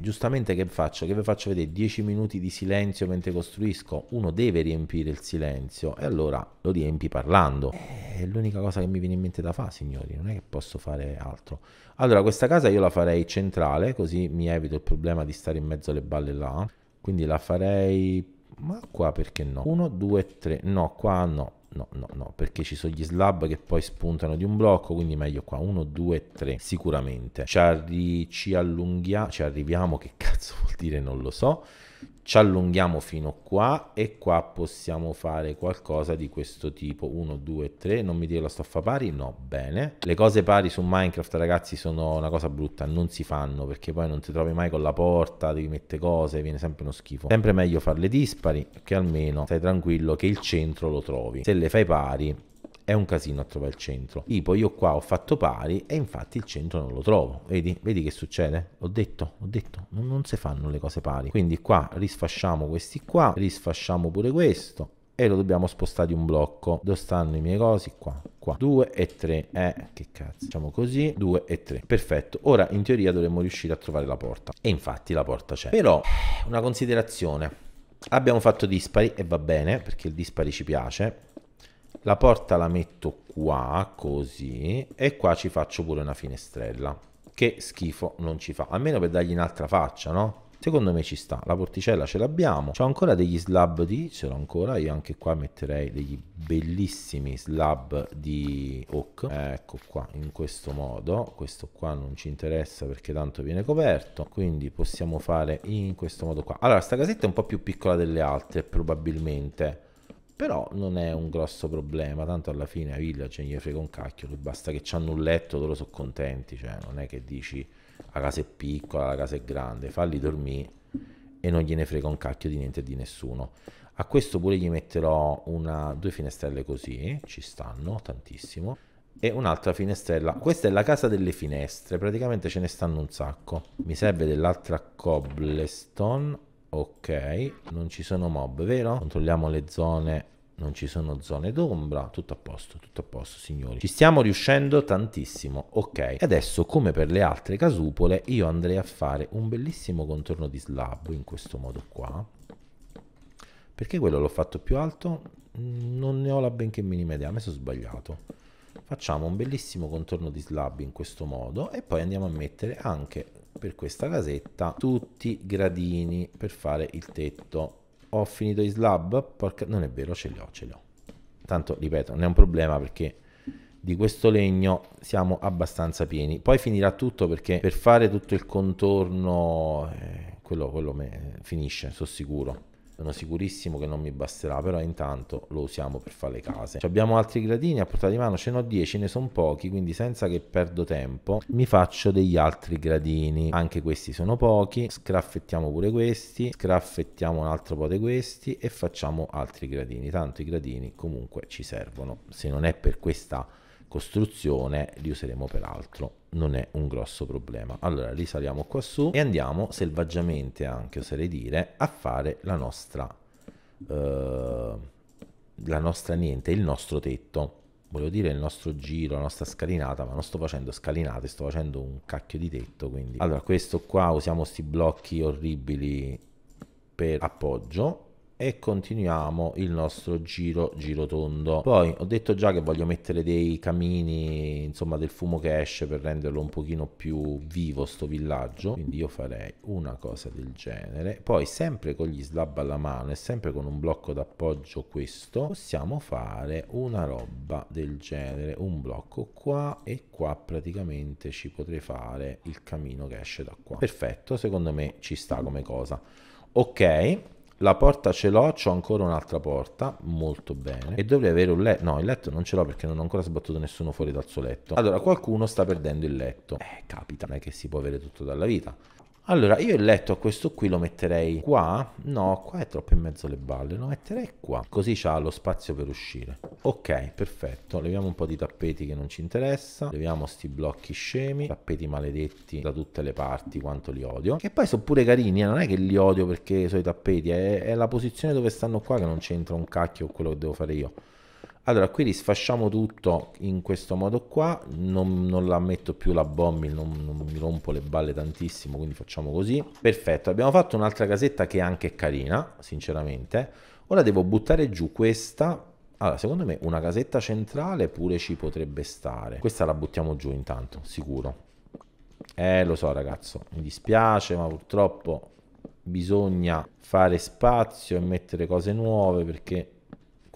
giustamente che faccio? Che vi faccio vedere 10 minuti di silenzio mentre costruisco? Uno deve riempire il silenzio, e allora lo riempi parlando. È l'unica cosa che mi viene in mente da fare, signori, non è che posso fare altro. Allora questa casa io la farei centrale, così mi evito il problema di stare in mezzo alle balle là. Quindi la farei... ma qua perché no? 1, 2, 3. No, qua no. No, perché ci sono gli slab che poi spuntano di un blocco, quindi meglio qua. 1, 2, 3 sicuramente. Ci allunghiamo, ci arriviamo, che cazzo vuol dire non lo so. Ci allunghiamo fino qua e qua possiamo fare qualcosa di questo tipo. 1, 2, 3, non mi dire la stoffa pari, no, bene. Le cose pari su Minecraft ragazzi sono una cosa brutta, non si fanno perché poi non ti trovi mai con la porta, devi mettere cose, viene sempre uno schifo. Sempre meglio farle dispari, che almeno stai tranquillo che il centro lo trovi. Se le fai pari è un casino a trovare il centro. Tipo io qua ho fatto pari e infatti il centro non lo trovo. Vedi che succede? Ho detto, non si fanno le cose pari. Quindi qua risfasciamo questi qua, risfasciamo pure questo e lo dobbiamo spostare di un blocco. Dove stanno i miei cosi? Qua. 2 e 3. Che cazzo. Facciamo così. 2 e 3. Perfetto. Ora in teoria dovremmo riuscire a trovare la porta. E infatti la porta c'è. Però una considerazione. Abbiamo fatto dispari e va bene perché il dispari ci piace. La porta la metto qua, così, e qua ci faccio pure una finestrella, che schifo non ci fa, almeno per dargli un'altra faccia, no? Secondo me ci sta. La porticella ce l'abbiamo, c'ho ancora degli slab di, ce l'ho ancora, io anche qua metterei degli bellissimi slab di oak, ecco qua, in questo modo. Questo qua non ci interessa perché tanto viene coperto, quindi possiamo fare in questo modo qua. Allora sta casetta è un po' più piccola delle altre probabilmente, però non è un grosso problema, tanto alla fine a villager gli frega un cacchio, basta che c'hanno un letto, loro sono contenti, cioè non è che dici la casa è piccola, la casa è grande, falli dormire e non gliene frega un cacchio di niente e di nessuno. A questo pure gli metterò due finestrelle così, ci stanno tantissimo, e un'altra finestrella. Questa è la casa delle finestre, praticamente ce ne stanno un sacco. Mi serve dell'altra cobblestone. Ok, non ci sono mob, vero? Controlliamo le zone, non ci sono zone d'ombra, tutto a posto signori. Ci stiamo riuscendo tantissimo, ok. Adesso come per le altre casupole io andrei a fare un bellissimo contorno di slab in questo modo qua. Perché quello l'ho fatto più alto? Non ne ho la benché minima idea, mi sono sbagliato. Facciamo un bellissimo contorno di slab in questo modo e poi andiamo a mettere anche... per questa casetta tutti gradini per fare il tetto. Ho finito i slab? Porca... non è vero, ce li ho, tanto ripeto non è un problema perché di questo legno siamo abbastanza pieni. Poi finirà tutto perché per fare tutto il contorno quello finisce, sono sicuro, sono sicurissimo che non mi basterà, però intanto lo usiamo per fare le case. Abbiamo altri gradini a portata di mano, ce n'ho 10, ne sono pochi, quindi senza che perdo tempo mi faccio degli altri gradini, anche questi sono pochi, scraffettiamo pure questi, scraffettiamo un altro po' di questi e facciamo altri gradini, tanto i gradini comunque ci servono, se non è per questa costruzione li useremo per altro, non è un grosso problema. Allora risaliamo qua su e andiamo selvaggiamente, anche oserei dire, a fare il nostro tetto. Volevo dire il nostro giro, la nostra scalinata, ma non sto facendo scalinate, sto facendo un cacchio di tetto. Quindi allora questo qua, usiamo sti blocchi orribili per appoggio e continuiamo il nostro giro tondo. Poi ho detto già che voglio mettere dei camini, insomma del fumo che esce, per renderlo un pochino più vivo sto villaggio, quindi io farei una cosa del genere. Poi sempre con gli slab alla mano e sempre con un blocco d'appoggio questo, possiamo fare una roba del genere, un blocco qua, e qua praticamente ci potrei fare il camino che esce da qua. Perfetto, secondo me ci sta come cosa. Ok, la porta ce l'ho, c'ho ancora un'altra porta, molto bene. E dovrei avere un letto, no, il letto non ce l'ho perché non ho ancora sbattuto nessuno fuori dal suo letto. Allora qualcuno sta perdendo il letto, capita, non è che si può avere tutto dalla vita. Allora io il letto a questo qui lo metterei qua, no, qua è troppo in mezzo alle balle, lo metterei qua, così c'ha lo spazio per uscire. Ok, perfetto, leviamo un po' di tappeti che non ci interessa, leviamo sti blocchi scemi, tappeti maledetti da tutte le parti, quanto li odio. Che poi sono pure carini, non è che li odio perché sono i tappeti, è la posizione dove stanno qua che non c'entra un cacchio con quello che devo fare io. Allora qui risfasciamo tutto in questo modo qua, non la metto più la bomba, non mi rompo le balle tantissimo, quindi facciamo così. Perfetto, abbiamo fatto un'altra casetta che è anche carina, sinceramente. Ora devo buttare giù questa. Allora secondo me una casetta centrale pure ci potrebbe stare. Questa la buttiamo giù intanto, sicuro. Lo so ragazzo, mi dispiace ma purtroppo bisogna fare spazio e mettere cose nuove perché...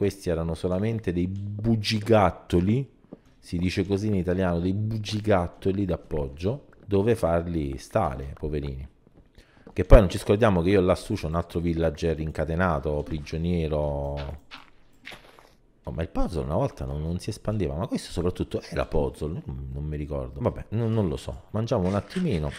questi erano solamente dei bugigattoli, si dice così in italiano, dei bugigattoli d'appoggio, dove farli stare, poverini. Che poi non ci scordiamo che io lassù c'ho un altro villager incatenato, prigioniero... Oh, ma il puzzle una volta non si espandeva, ma questo soprattutto era puzzle, non mi ricordo. Vabbè, non lo so, mangiamo un attimino.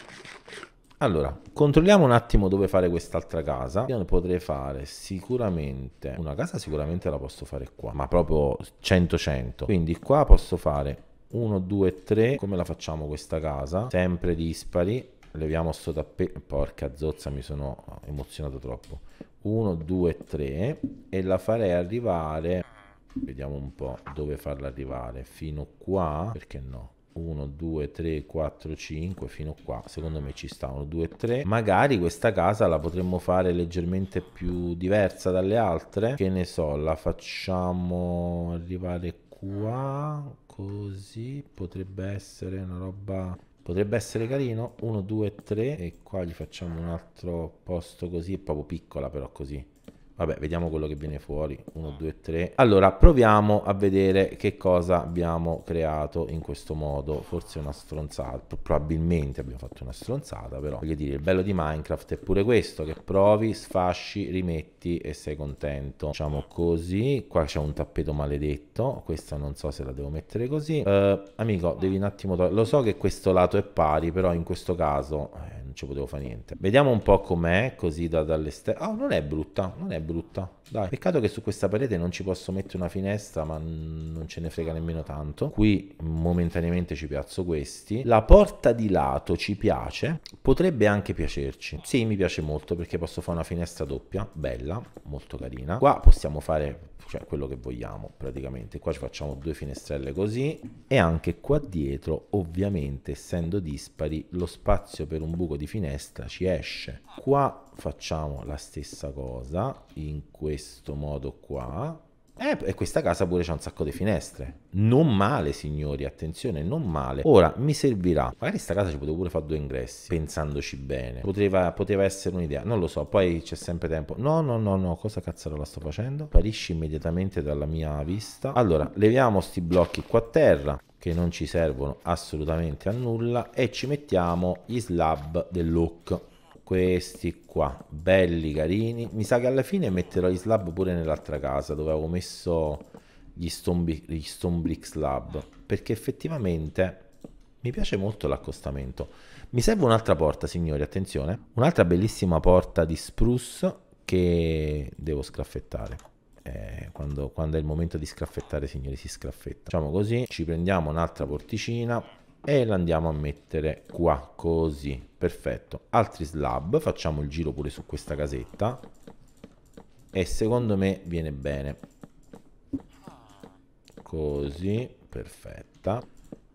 Allora, controlliamo un attimo dove fare quest'altra casa. Io ne potrei fare sicuramente... una casa sicuramente la posso fare qua, ma proprio 100-100. Quindi qua posso fare 1, 2, 3. Come la facciamo questa casa? Sempre dispari. Leviamo sto tappeto. Porca zozza, mi sono emozionato troppo. 1, 2, 3. E la farei arrivare... vediamo un po' dove farla arrivare. Fino qua? Perché no? 1, 2, 3, 4, 5 fino qua, secondo me ci sta. 1, 2, 3, magari questa casa la potremmo fare leggermente più diversa dalle altre, che ne so, la facciamo arrivare qua, così potrebbe essere una roba, potrebbe essere carino. 1, 2, 3 e qua gli facciamo un altro posto così, è proprio piccola però così. Vabbè, vediamo quello che viene fuori. 1, 2, 3. Allora, proviamo a vedere che cosa abbiamo creato in questo modo. Forse una stronzata. Probabilmente abbiamo fatto una stronzata, però. Voglio dire, il bello di Minecraft è pure questo, che provi, sfasci, rimetti e sei contento. Facciamo così. Qua c'è un tappeto maledetto. Questa non so se la devo mettere così. Amico, devi un attimo togliere. Lo so che questo lato è pari, però in questo caso... ci potevo fare niente. Vediamo un po' com'è così dall'esterno. Oh, non è brutta, non è brutta, dai. Peccato che su questa parete non ci posso mettere una finestra, ma non ce ne frega nemmeno tanto. Qui momentaneamente ci piazzo questi. La porta di lato ci piace, potrebbe anche piacerci. Sì, mi piace molto perché posso fare una finestra doppia, bella, molto carina. Qua possiamo fare, cioè, quello che vogliamo praticamente. Qua ci facciamo due finestrelle così, e anche qua dietro, ovviamente essendo dispari, lo spazio per un buco di finestra ci esce. Qua facciamo la stessa cosa in questo modo qua, e questa casa pure c'ha un sacco di finestre, non male signori, attenzione, non male. Ora mi servirà, magari sta casa ci potevo pure fare due ingressi, pensandoci bene, poteva essere un'idea, non lo so, poi c'è sempre tempo. No, cosa cazzarola sto facendo? Sparisci immediatamente dalla mia vista. Allora leviamo sti blocchi qua a terra che non ci servono assolutamente a nulla, e ci mettiamo gli slab dell'oak, questi qua, belli carini. Mi sa che alla fine metterò gli slab pure nell'altra casa dove avevo messo gli stone brick slab, perché effettivamente mi piace molto l'accostamento. Mi serve un'altra porta signori, attenzione, un'altra bellissima porta di spruce che devo sgraffettare. quando è il momento di scaffettare, signori, si scaffetta. Facciamo così, ci prendiamo un'altra porticina e la andiamo a mettere qua, così, perfetto. Altri slab, facciamo il giro pure su questa casetta e secondo me viene bene così, perfetta.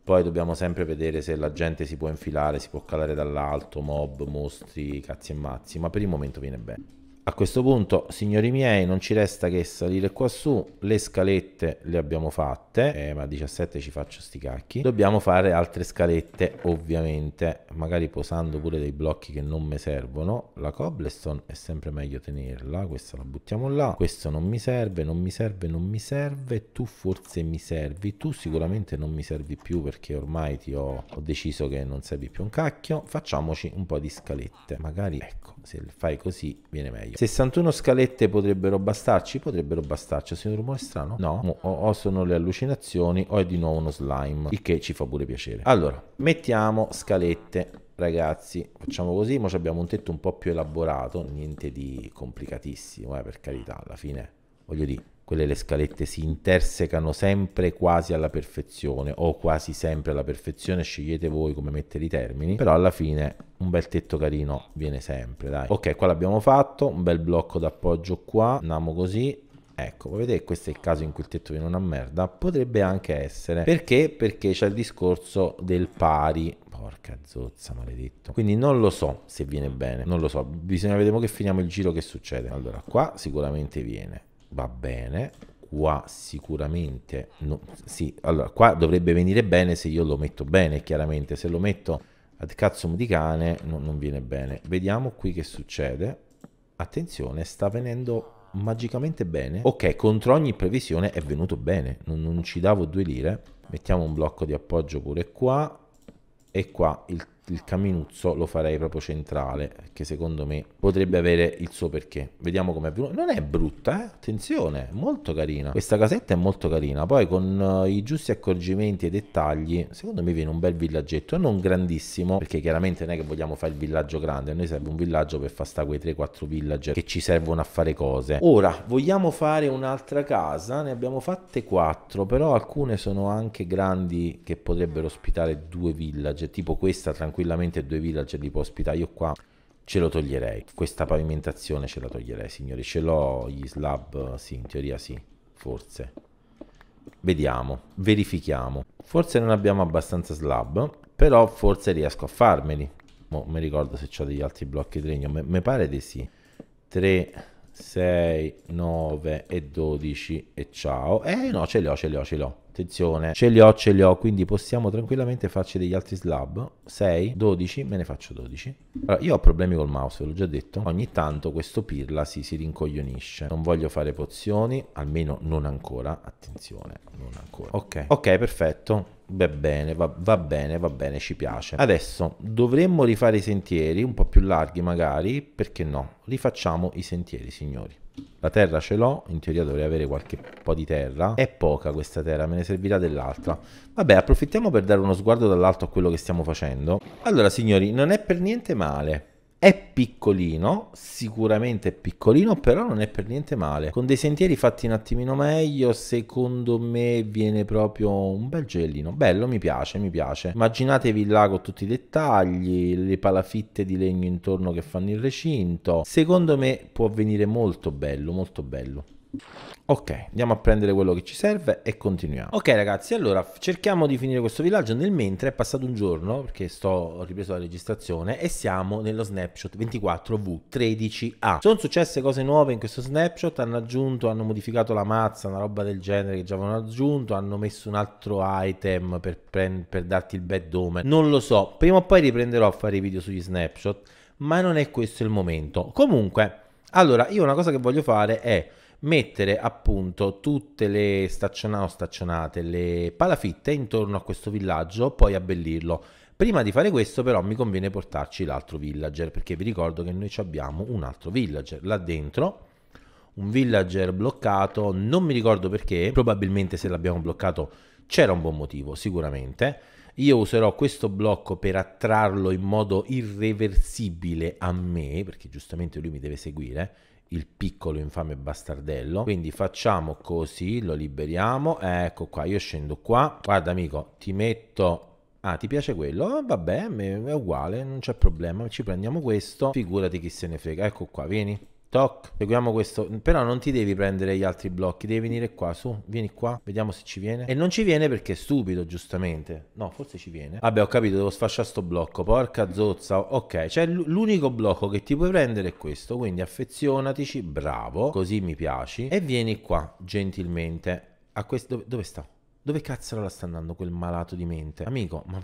Poi dobbiamo sempre vedere se la gente si può infilare, si può calare dall'alto, mob, mostri, cazzi e mazzi, ma per il momento viene bene. A questo punto, signori miei, non ci resta che salire qua su. Le scalette le abbiamo fatte, ma a 17 ci faccio sti cacchi. Dobbiamo fare altre scalette, ovviamente, magari posando pure dei blocchi che non mi servono. La cobblestone è sempre meglio tenerla, questa la buttiamo là. Questo non mi serve, non mi serve, non mi serve. Tu forse mi servi, tu sicuramente non mi servi più perché ormai ti ho deciso che non servi più un cacchio. Facciamoci un po' di scalette, magari, ecco, se fai così viene meglio. 61 scalette potrebbero bastarci? Potrebbero bastarci. Ho sentito un rumore strano? No, o sono le allucinazioni o è di nuovo uno slime, il che ci fa pure piacere. Allora, mettiamo scalette, ragazzi, facciamo così. Mo' abbiamo un tetto un po' più elaborato, niente di complicatissimo, per carità, alla fine, voglio dire, quelle le scalette si intersecano sempre quasi alla perfezione, o quasi sempre alla perfezione, scegliete voi come mettere i termini, però alla fine un bel tetto carino viene sempre, dai. Ok, qua l'abbiamo fatto, un bel blocco d'appoggio qua, andiamo così. Ecco, vedete, questo è il caso in cui il tetto viene una merda, potrebbe anche essere, perché? Perché c'è il discorso del pari. Porca zozza, maledetto. Quindi non lo so se viene bene, non lo so, bisogna vedere che finiamo il giro che succede. Allora, qua sicuramente viene, va bene, qua sicuramente no, sì, allora qua dovrebbe venire bene se io lo metto bene, chiaramente, se lo metto ad cazzo di cane non viene bene. Vediamo qui che succede. Attenzione, sta venendo magicamente bene. Ok, contro ogni previsione è venuto bene, non ci davo due lire. Mettiamo un blocco di appoggio pure qua, e qua il caminuzzo lo farei proprio centrale, che secondo me potrebbe avere il suo perché. Vediamo com'è venuto. Non è brutta, attenzione, molto carina. Questa casetta è molto carina, poi con i giusti accorgimenti e dettagli secondo me viene un bel villaggetto, e non grandissimo, perché chiaramente non è che vogliamo fare il villaggio grande, a noi serve un villaggio per far sta quei 3-4 villager che ci servono a fare cose. Ora vogliamo fare un'altra casa, ne abbiamo fatte 4, però alcune sono anche grandi che potrebbero ospitare 2 villager, tipo questa tranquillamente. Tranquillamente 2 villager li può ospitare. Io qua ce lo toglierei, questa pavimentazione ce la toglierei, signori. Ce l'ho gli slab? Sì, in teoria sì, forse. Vediamo, verifichiamo. Forse non abbiamo abbastanza slab, però forse riesco a farmeli. Mo, mi ricordo se ho degli altri blocchi di legno, mi pare di sì. 3, 6, 9 e 12 e ciao. No, ce li ho, ce li ho, ce li ho. Attenzione, ce li ho, quindi possiamo tranquillamente farci degli altri slab. 6, 12, me ne faccio 12. Allora, io ho problemi col mouse, ve l'ho già detto. Ogni tanto questo pirla si rincoglionisce. Non voglio fare pozioni, almeno non ancora, attenzione, non ancora. Ok, perfetto. Beh, bene, va bene, ci piace. Adesso dovremmo rifare i sentieri, un po' più larghi magari, perché no? Rifacciamo i sentieri, signori. La terra ce l'ho, in teoria dovrei avere qualche po' di terra. È poca questa terra, me ne servirà dell'altra. Vabbè, approfittiamo per dare uno sguardo dall'alto a quello che stiamo facendo. Allora, signori, non è per niente male. È piccolino, sicuramente è piccolino, però non è per niente male. Con dei sentieri fatti un attimino meglio, secondo me viene proprio un bel gellino. Bello, mi piace, mi piace. Immaginatevi là con tutti i dettagli, le palafitte di legno intorno che fanno il recinto. Secondo me può venire molto bello, molto bello. Ok, andiamo a prendere quello che ci serve e continuiamo. Ok ragazzi, allora cerchiamo di finire questo villaggio. Nel mentre è passato un giorno, perché ho ripreso la registrazione, e siamo nello snapshot 24V13A. Sono successe cose nuove in questo snapshot, hanno modificato la mazza, una roba del genere che già avevano aggiunto, hanno messo un altro item per darti il bad omen. Non lo so, prima o poi riprenderò a fare i video sugli snapshot, ma non è questo il momento. Comunque, allora, io una cosa che voglio fare è mettere appunto tutte le staccionate, le palafitte intorno a questo villaggio, poi abbellirlo. Prima di fare questo però mi conviene portarci l'altro villager, perché vi ricordo che noi abbiamo un altro villager là dentro, un villager bloccato, non mi ricordo perché, probabilmente se l'abbiamo bloccato c'era un buon motivo, sicuramente. Io userò questo blocco per attrarlo in modo irreversibile a me, perché giustamente lui mi deve seguire. il piccolo infame bastardello. Quindi facciamo così, lo liberiamo, ecco qua, io scendo qua, guarda amico, ti metto... Ah, ti piace quello? Vabbè, è uguale, non c'è problema, ci prendiamo questo, figurati chi se ne frega, ecco qua, vieni. Toc, seguiamo questo, però non ti devi prendere gli altri blocchi, devi venire qua, su, vieni qua, vediamo se ci viene. E non ci viene perché è stupido, giustamente. No, forse ci viene. Vabbè, ho capito, devo sfasciare sto blocco, porca zozza. Ok, cioè l'unico blocco che ti puoi prendere è questo, quindi affezionatici, bravo, così mi piaci. E vieni qua, gentilmente. A questo, dove sta? Dove cazzo la sta andando quel malato di mente? Amico, ma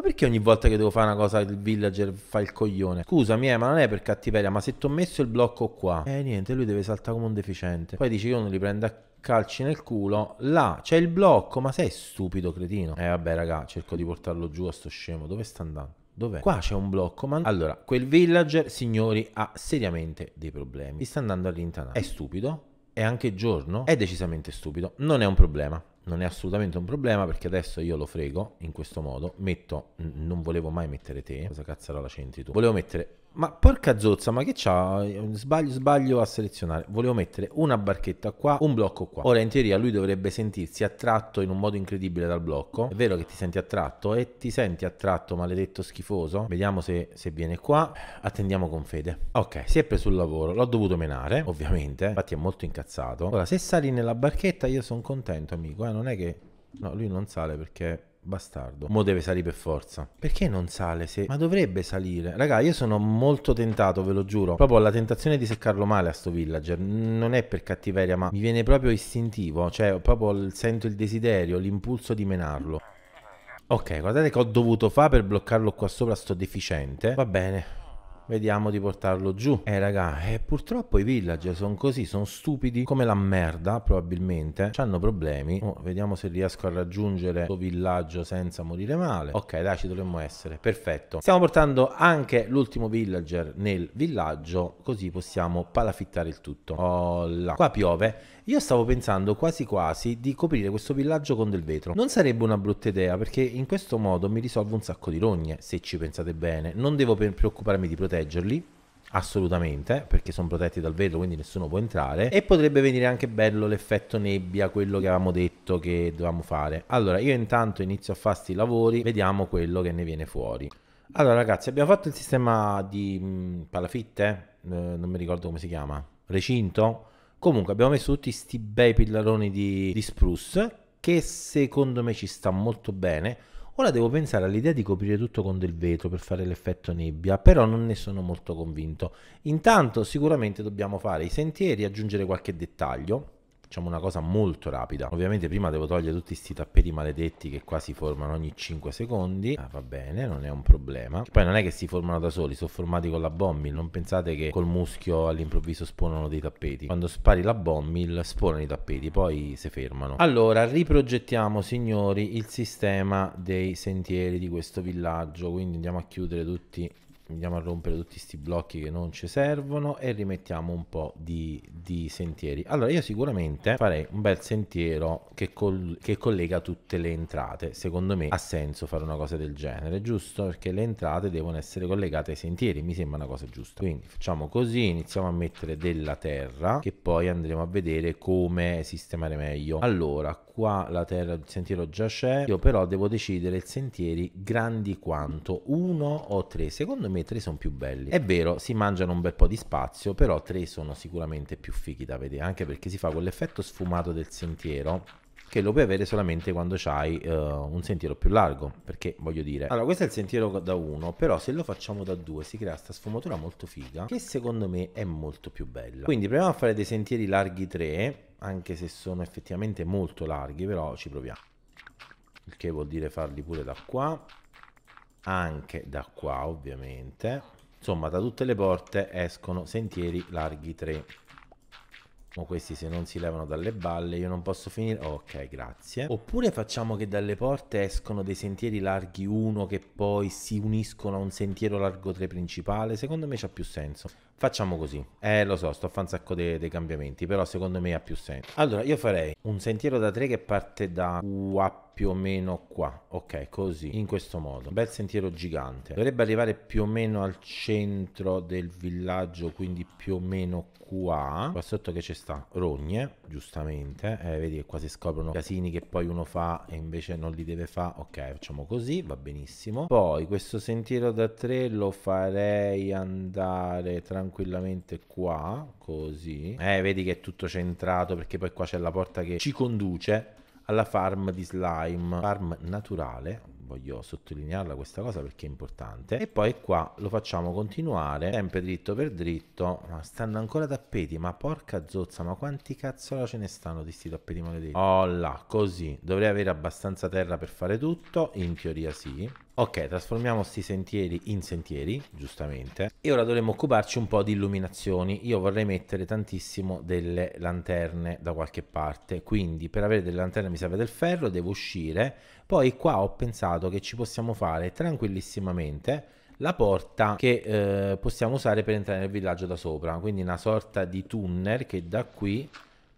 perché ogni volta che devo fare una cosa il villager fa il coglione? Scusami, ma non è per cattiveria, ma se ti ho messo il blocco qua... niente, lui deve saltare come un deficiente. Poi dici che uno li prende a calci nel culo. Là, c'è il blocco, ma sei stupido, cretino. Vabbè, raga, cerco di portarlo giù a sto scemo. Dove sta andando? Dov'è? Qua c'è un blocco, ma... Allora, quel villager, signori, ha seriamente dei problemi. Gli sta andando a rintanare. È stupido? È anche giorno? È decisamente stupido. Non è un problema. Non è assolutamente un problema, perché adesso io lo frego in questo modo. Metto... non volevo mai mettere te. Cosa cazzarola c'entri tu? Volevo mettere... Ma porca zozza, ma che c'ha? Sbaglio a selezionare. Volevo mettere una barchetta qua, un blocco qua. Ora in teoria lui dovrebbe sentirsi attratto in un modo incredibile dal blocco. È vero che ti senti attratto? E ti senti attratto, maledetto schifoso? Vediamo se viene qua. Attendiamo con fede. Ok, si è preso il lavoro. L'ho dovuto menare, ovviamente. Infatti è molto incazzato. Ora, se sali nella barchetta io sono contento, amico. Non è che... No, lui non sale perché... Bastardo. Mo deve salire per forza. Perché non sale se... Ma dovrebbe salire. Raga, io sono molto tentato, ve lo giuro. Proprio ho la tentazione di seccarlo male a sto villager. Non è per cattiveria, ma mi viene proprio istintivo. Cioè, proprio sento il desiderio, l'impulso di menarlo. Ok, guardate che ho dovuto fare per bloccarlo qua sopra sto deficiente. Va bene. Vediamo di portarlo giù. Raga, purtroppo i villager sono così, sono stupidi come la merda, probabilmente. C'hanno problemi. Vediamo se riesco a raggiungere questo villaggio senza morire male. Ok, dai, ci dovremmo essere. Perfetto. Stiamo portando anche l'ultimo villager nel villaggio, così possiamo palafittare il tutto. Oh là. Qua piove. Io stavo pensando quasi quasi di coprire questo villaggio con del vetro. Non sarebbe una brutta idea, perché in questo modo mi risolvo un sacco di rogne, se ci pensate bene. Non devo preoccuparmi di proteggerli, assolutamente, perché sono protetti dal vetro, quindi nessuno può entrare. E potrebbe venire anche bello l'effetto nebbia, quello che avevamo detto che dovevamo fare. Allora, io intanto inizio a fare sti lavori, vediamo quello che ne viene fuori. Allora ragazzi, abbiamo fatto il sistema di palafitte, non mi ricordo come si chiama, recinto. Comunque abbiamo messo tutti sti bei pillaroni di spruce, che secondo me ci sta molto bene. Ora devo pensare all'idea di coprire tutto con del vetro per fare l'effetto nebbia, però non ne sono molto convinto. Intanto sicuramente dobbiamo fare i sentieri, aggiungere qualche dettaglio. Facciamo una cosa molto rapida. Ovviamente prima devo togliere tutti sti tappeti maledetti che qua si formano ogni 5 secondi. Va bene, non è un problema. Poi non è che si formano da soli, sono formati con la bombmill. Non pensate che col muschio all'improvviso spawnano dei tappeti. Quando spari la bombmill spawnano i tappeti, poi si fermano. Allora, riprogettiamo, signori, il sistema dei sentieri di questo villaggio. Quindi andiamo a chiudere tutti... Andiamo a rompere tutti questi blocchi che non ci servono e rimettiamo un po' di sentieri. Allora io sicuramente farei un bel sentiero che collega tutte le entrate. Secondo me ha senso fare una cosa del genere, giusto? Perché le entrate devono essere collegate ai sentieri, mi sembra una cosa giusta. Quindi facciamo così, iniziamo a mettere della terra che poi andremo a vedere come sistemare meglio. Allora qua la terra, il sentiero già c'è, io però devo decidere il sentieri grandi quanto, 1 o 3. Secondo me 3 sono più belli. È vero, si mangiano un bel po' di spazio, però 3 sono sicuramente più fighi da vedere, anche perché si fa quell'effetto sfumato del sentiero che lo puoi avere solamente quando c'hai un sentiero più largo, perché voglio dire... Allora, questo è il sentiero da 1, però se lo facciamo da 2 si crea sta sfumatura molto figa, che secondo me è molto più bella. Quindi proviamo a fare dei sentieri larghi 3, anche se sono effettivamente molto larghi, però ci proviamo. Il che vuol dire farli pure da qua, anche da qua ovviamente, insomma da tutte le porte escono sentieri larghi 3. Ma questi se non si levano dalle balle io non posso finire. Ok, grazie. Oppure facciamo che dalle porte escono dei sentieri larghi 1 che poi si uniscono a un sentiero largo 3 principale. Secondo me c'ha più senso. Facciamo così. Lo so, sto a fare un sacco dei cambiamenti, però secondo me ha più senso. Allora, io farei un sentiero da 3 che parte da qua più o meno qua. Ok, così, in questo modo. Un bel sentiero gigante. Dovrebbe arrivare più o meno al centro del villaggio, quindi più o meno qua. Qua sotto che ci sta? Rogne, giustamente. Vedi che qua si scoprono casini che poi uno fa e invece non li deve fare. Ok, facciamo così, va benissimo. Poi questo sentiero da 3 lo farei andare tranquillamente qua, così. Vedi che è tutto centrato, perché poi qua c'è la porta che ci conduce alla farm di slime, farm naturale, voglio sottolinearla questa cosa perché è importante. E poi qua lo facciamo continuare sempre dritto per dritto. Ma stanno ancora tappeti, ma porca zozza, ma quanti cazzola ce ne stanno di sti tappeti maledetti. Oh là, così, dovrei avere abbastanza terra per fare tutto, in teoria sì. Ok, trasformiamo sti sentieri in sentieri, giustamente. E ora dovremmo occuparci un po' di illuminazioni. Io vorrei mettere tantissimo delle lanterne da qualche parte, quindi per avere delle lanterne mi serve del ferro, devo uscire. Poi qua ho pensato che ci possiamo fare tranquillissimamente la porta che possiamo usare per entrare nel villaggio da sopra, quindi una sorta di tunnel che da qui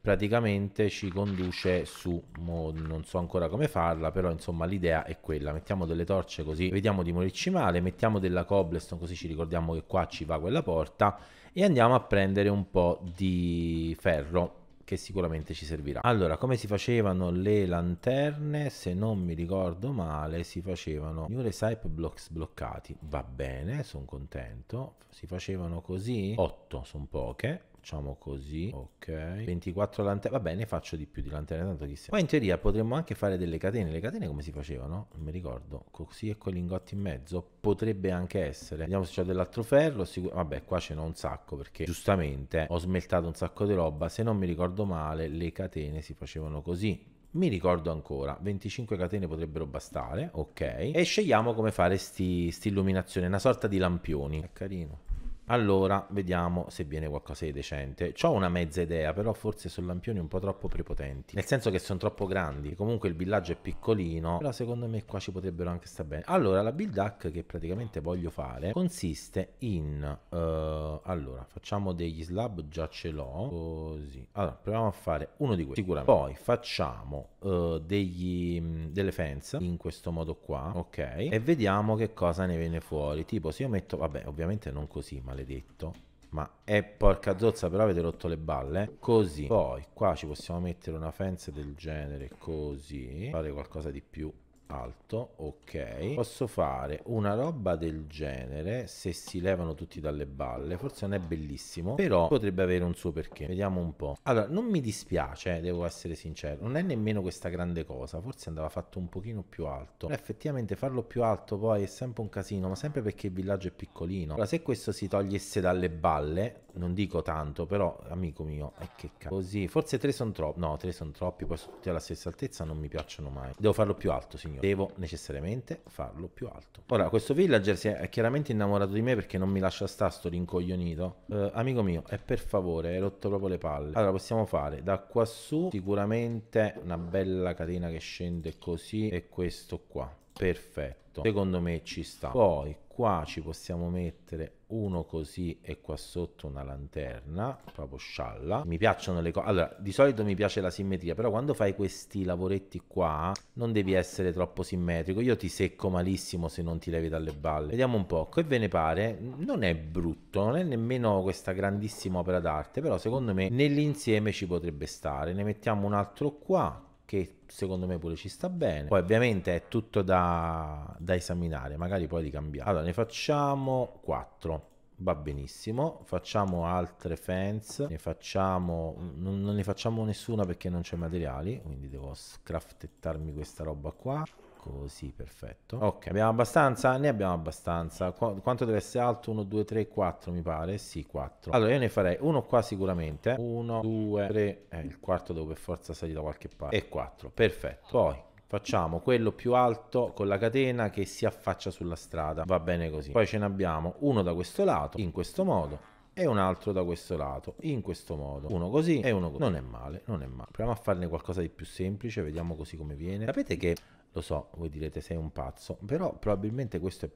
praticamente ci conduce su. Mo non so ancora come farla, però insomma l'idea è quella. Mettiamo delle torce così vediamo di morirci male, mettiamo della cobblestone così ci ricordiamo che qua ci va quella porta, e andiamo a prendere un po' di ferro che sicuramente ci servirà. Allora, come si facevano le lanterne? Se non mi ricordo male si facevano new recipe blocks bloccati, va bene, sono contento. Si facevano così, 8 sono poche. Facciamo così, ok, 24 lanterne, va bene, faccio di più di lanterne, tanto chissà. Poi in teoria potremmo anche fare delle catene. Le catene come si facevano? Non mi ricordo, così e con i lingotti in mezzo, potrebbe anche essere. Vediamo se c'è dell'altro ferro, vabbè qua ce n'ho un sacco perché giustamente ho smeltato un sacco di roba. Se non mi ricordo male le catene si facevano così. Mi ricordo ancora, 25 catene potrebbero bastare, ok. E scegliamo come fare sti illuminazione, una sorta di lampioni, è carino. Allora, vediamo se viene qualcosa di decente. C'ho una mezza idea, però forse sono lampioni un po' troppo prepotenti, nel senso che sono troppo grandi. Comunque il villaggio è piccolino, però secondo me qua ci potrebbero anche sta bene. Allora, la build hack che praticamente voglio fare consiste in allora, facciamo degli slab, già ce l'ho, così. Allora, proviamo a fare uno di questi sicuramente. Poi facciamo delle fence in questo modo qua, ok. E vediamo che cosa ne viene fuori. Tipo se io metto, vabbè, ovviamente non così, ma maledetto, ma è porca zozza, però avete rotto le balle. Così, poi qua ci possiamo mettere una fence del genere, così, fare qualcosa di più alto, ok. Posso fare una roba del genere se si levano tutti dalle balle. Forse non è bellissimo, però potrebbe avere un suo perché. Vediamo un po'. Allora, non mi dispiace, devo essere sincero, non è nemmeno questa grande cosa, forse andava fatto un pochino più alto. Però effettivamente farlo più alto poi è sempre un casino, ma sempre perché il villaggio è piccolino. Allora, se questo si togliesse dalle balle, non dico tanto, però amico mio, è che cazzo. Così, forse 3 sono troppi. No, 3 sono troppi, poi sono tutti alla stessa altezza, non mi piacciono mai. Devo farlo più alto, signore. Devo necessariamente farlo più alto. Ora, questo villager si è chiaramente innamorato di me perché non mi lascia stare sto rincoglionito. Amico mio, e per favore, hai rotto proprio le palle. Allora, possiamo fare da qua su sicuramente una bella catena che scende così, e questo qua, perfetto, secondo me ci sta. Poi qua ci possiamo mettere uno così e qua sotto una lanterna, proprio scialla. Mi piacciono le cose. Allora, di solito mi piace la simmetria, però quando fai questi lavoretti qua non devi essere troppo simmetrico. Io ti secco malissimo se non ti levi dalle balle. Vediamo un po' che ve ne pare. Non è brutto, non è nemmeno questa grandissima opera d'arte, però secondo me nell'insieme ci potrebbe stare. Ne mettiamo un altro qua che secondo me pure ci sta bene. Poi ovviamente è tutto da esaminare, magari poi li cambiamo. Allora ne facciamo 4, va benissimo. Facciamo altre fence, ne facciamo, non ne facciamo nessuna perché non c'è materiali, quindi devo scraftettarmi questa roba qua. Così, perfetto. Ok, abbiamo abbastanza? Ne abbiamo abbastanza. Quanto deve essere alto? 1, 2, 3, 4 mi pare. Sì, 4. Allora io ne farei uno qua sicuramente. 1, 2, 3. Il quarto devo per forza salire da qualche parte. E 4, perfetto. Poi facciamo quello più alto con la catena che si affaccia sulla strada. Va bene così. Poi ce ne abbiamo uno da questo lato, in questo modo, e un altro da questo lato, in questo modo. Uno così e uno così. Non è male, non è male. Proviamo a farne qualcosa di più semplice, vediamo così come viene. Sapete che Lo so, voi direte sei un pazzo, però probabilmente questo è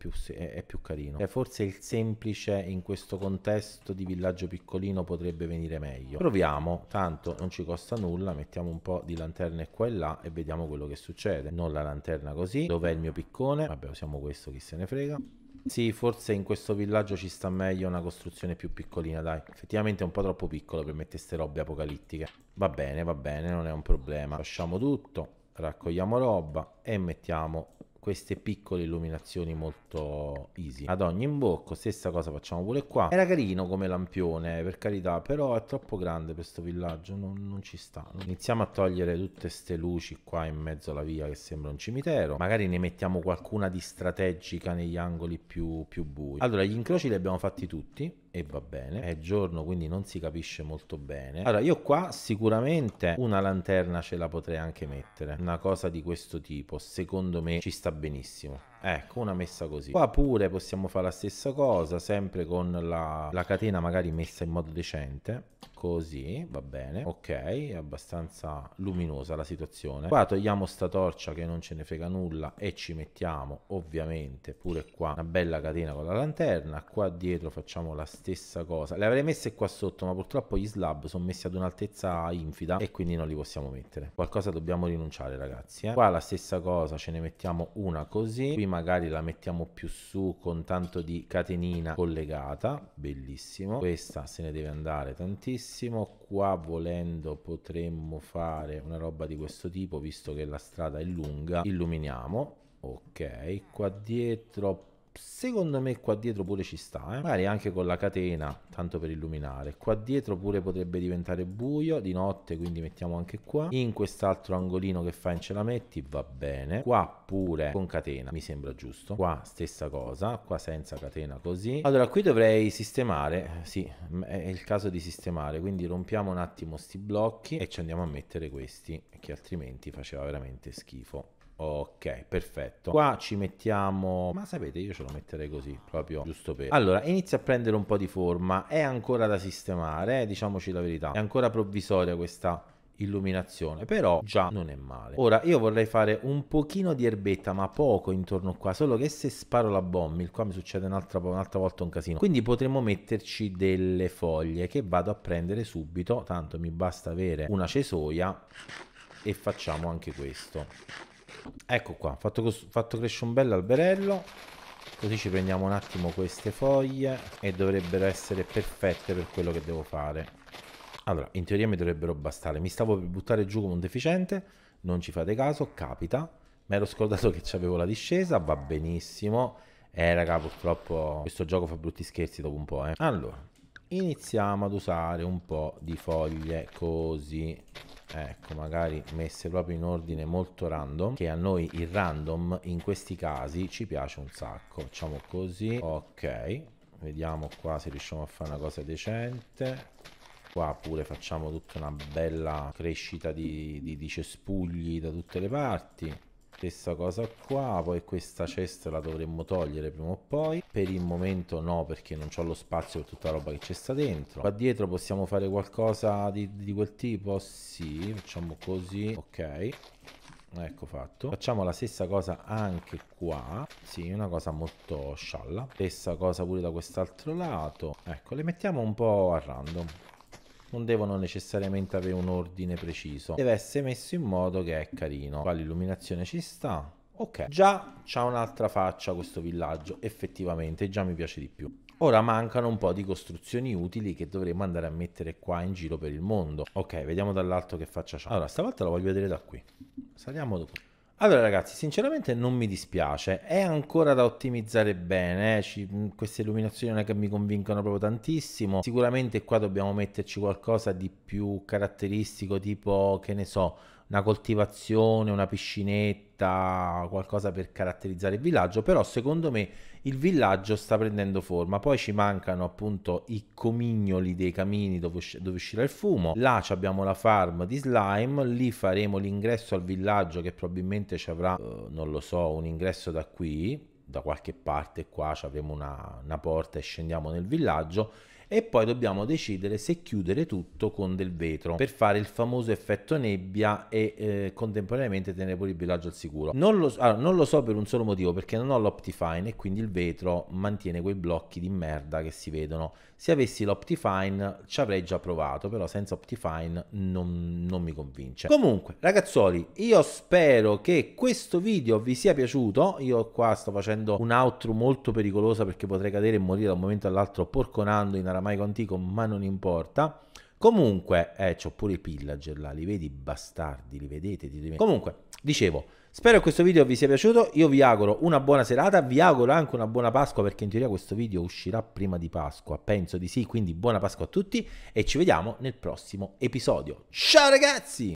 più carino. Forse il semplice in questo contesto di villaggio piccolino potrebbe venire meglio. Proviamo, tanto non ci costa nulla, mettiamo un po' di lanterne qua e là e vediamo quello che succede. Non la lanterna così. Dov'è il mio piccone? Vabbè, usiamo questo, chi se ne frega. Sì, forse in questo villaggio ci sta meglio una costruzione più piccolina, dai. Effettivamente è un po' troppo piccolo per mettere ste robe apocalittiche. Va bene, non è un problema. Lasciamo tutto, raccogliamo roba e mettiamo queste piccole illuminazioni molto easy ad ogni imbocco. Stessa cosa facciamo pure qua. Era carino come lampione, per carità, però è troppo grande per sto villaggio, non ci sta. Iniziamo a togliere tutte ste luci qua in mezzo alla via che sembra un cimitero. Magari ne mettiamo qualcuna di strategica negli angoli più bui. Allora, gli incroci li abbiamo fatti tutti e va bene, è giorno quindi non si capisce molto bene. Allora, io qua sicuramente una lanterna ce la potrei anche mettere, una cosa di questo tipo secondo me ci sta benissimo. Ecco, una messa così. Qua pure possiamo fare la stessa cosa, sempre con la catena magari messa in modo decente. Così, va bene. Ok, è abbastanza luminosa la situazione. Qua togliamo sta torcia che non ce ne frega nulla e ci mettiamo ovviamente pure qua una bella catena con la lanterna. Qua dietro facciamo la stessa cosa. Le avrei messe qua sotto, ma purtroppo gli slab sono messi ad un'altezza infida e quindi non li possiamo mettere. Qualcosa dobbiamo rinunciare, ragazzi, eh? Qua la stessa cosa, ce ne mettiamo una così. Qui magari la mettiamo più su con tanto di catenina collegata. Bellissimo. Questa se ne deve andare tantissimo. Qua volendo potremmo fare una roba di questo tipo, visto che la strada è lunga. Illuminiamo. Ok, qua dietro secondo me pure ci sta, eh? Magari anche con la catena, tanto per illuminare. Qua dietro pure potrebbe diventare buio di notte, quindi mettiamo anche qua. In quest'altro angolino che fa in ce la metti, va bene. Qua pure con catena, mi sembra giusto. Qua stessa cosa, qua senza catena così. Allora qui dovrei sistemare, sì, è il caso di sistemare, quindi rompiamo un attimo sti blocchi e ci andiamo a mettere questi, che altrimenti faceva veramente schifo. Ok, perfetto. Qua ci mettiamo... ma sapete, io ce lo metterei così, proprio giusto per... Allora, inizia a prendere un po' di forma. È ancora da sistemare, diciamoci la verità. È ancora provvisoria questa illuminazione, però già non è male. Ora, io vorrei fare un pochino di erbetta, ma poco intorno qua. Solo che se sparo la bomba, qua mi succede un'altra volta un casino. Quindi potremmo metterci delle foglie che vado a prendere subito. Tanto mi basta avere una cesoia e facciamo anche questo. Ecco qua, fatto crescere un bel alberello. Così ci prendiamo un attimo queste foglie e dovrebbero essere perfette per quello che devo fare. Allora, in teoria mi dovrebbero bastare. Mi stavo per buttare giù come un deficiente, non ci fate caso, capita. Mi ero scordato che c'avevo la discesa, va benissimo. Raga, purtroppo questo gioco fa brutti scherzi dopo un po', eh. Allora, iniziamo ad usare un po' di foglie così. Ecco, magari messe proprio in ordine molto random, che a noi il random in questi casi ci piace un sacco. Facciamo così. Ok, vediamo qua se riusciamo a fare una cosa decente. Qua pure facciamo tutta una bella crescita di cespugli da tutte le parti. Stessa cosa qua. Poi questa cesta la dovremmo togliere prima o poi. Per il momento no, perché non c'ho lo spazio per tutta la roba che c'è sta dentro. Qua dietro possiamo fare qualcosa di quel tipo? Sì, facciamo così. Ok, ecco fatto. Facciamo la stessa cosa anche qua. Sì, una cosa molto scialla. Stessa cosa pure da quest'altro lato. Ecco, le mettiamo un po' a random. Non devono necessariamente avere un ordine preciso. Deve essere messo in modo che è carino. Qua l'illuminazione ci sta. Ok, già c'ha un'altra faccia questo villaggio. Effettivamente già mi piace di più. Ora mancano un po' di costruzioni utili che dovremmo andare a mettere qua in giro per il mondo. Ok, vediamo dall'alto che faccia c'ha. Allora, stavolta la voglio vedere da qui. Saliamo da qui. Allora ragazzi, sinceramente non mi dispiace, è ancora da ottimizzare bene, queste illuminazioni non è che mi convincono proprio tantissimo. Sicuramente qua dobbiamo metterci qualcosa di più caratteristico, tipo, che ne so, una coltivazione, una piscinetta, qualcosa per caratterizzare il villaggio. Però secondo me il villaggio sta prendendo forma. Poi ci mancano appunto i comignoli dei camini dove uscirà il fumo. Là abbiamo la farm di slime, lì faremo l'ingresso al villaggio che probabilmente ci avrà, non lo so, un ingresso da qui, da qualche parte. Qua avremo una porta e scendiamo nel villaggio. e poi dobbiamo decidere se chiudere tutto con del vetro per fare il famoso effetto nebbia e contemporaneamente tenere pure il villaggio al sicuro. Non lo so per un solo motivo, perché non ho l'Optifine e quindi il vetro mantiene quei blocchi di merda che si vedono. Se avessi l'Optifine ci avrei già provato, però senza Optifine non mi convince. Comunque ragazzoli, io spero che questo video vi sia piaciuto. Io qua sto facendo un outro molto pericolosa perché potrei cadere e morire da un momento all'altro porconando in aramaico antico, ma non importa. Comunque, c'ho pure i pillager là, li vedi bastardi, li vedete? Comunque, dicevo, spero che questo video vi sia piaciuto, io vi auguro una buona serata, vi auguro anche una buona Pasqua perché in teoria questo video uscirà prima di Pasqua, penso di sì, quindi buona Pasqua a tutti e ci vediamo nel prossimo episodio. Ciao ragazzi!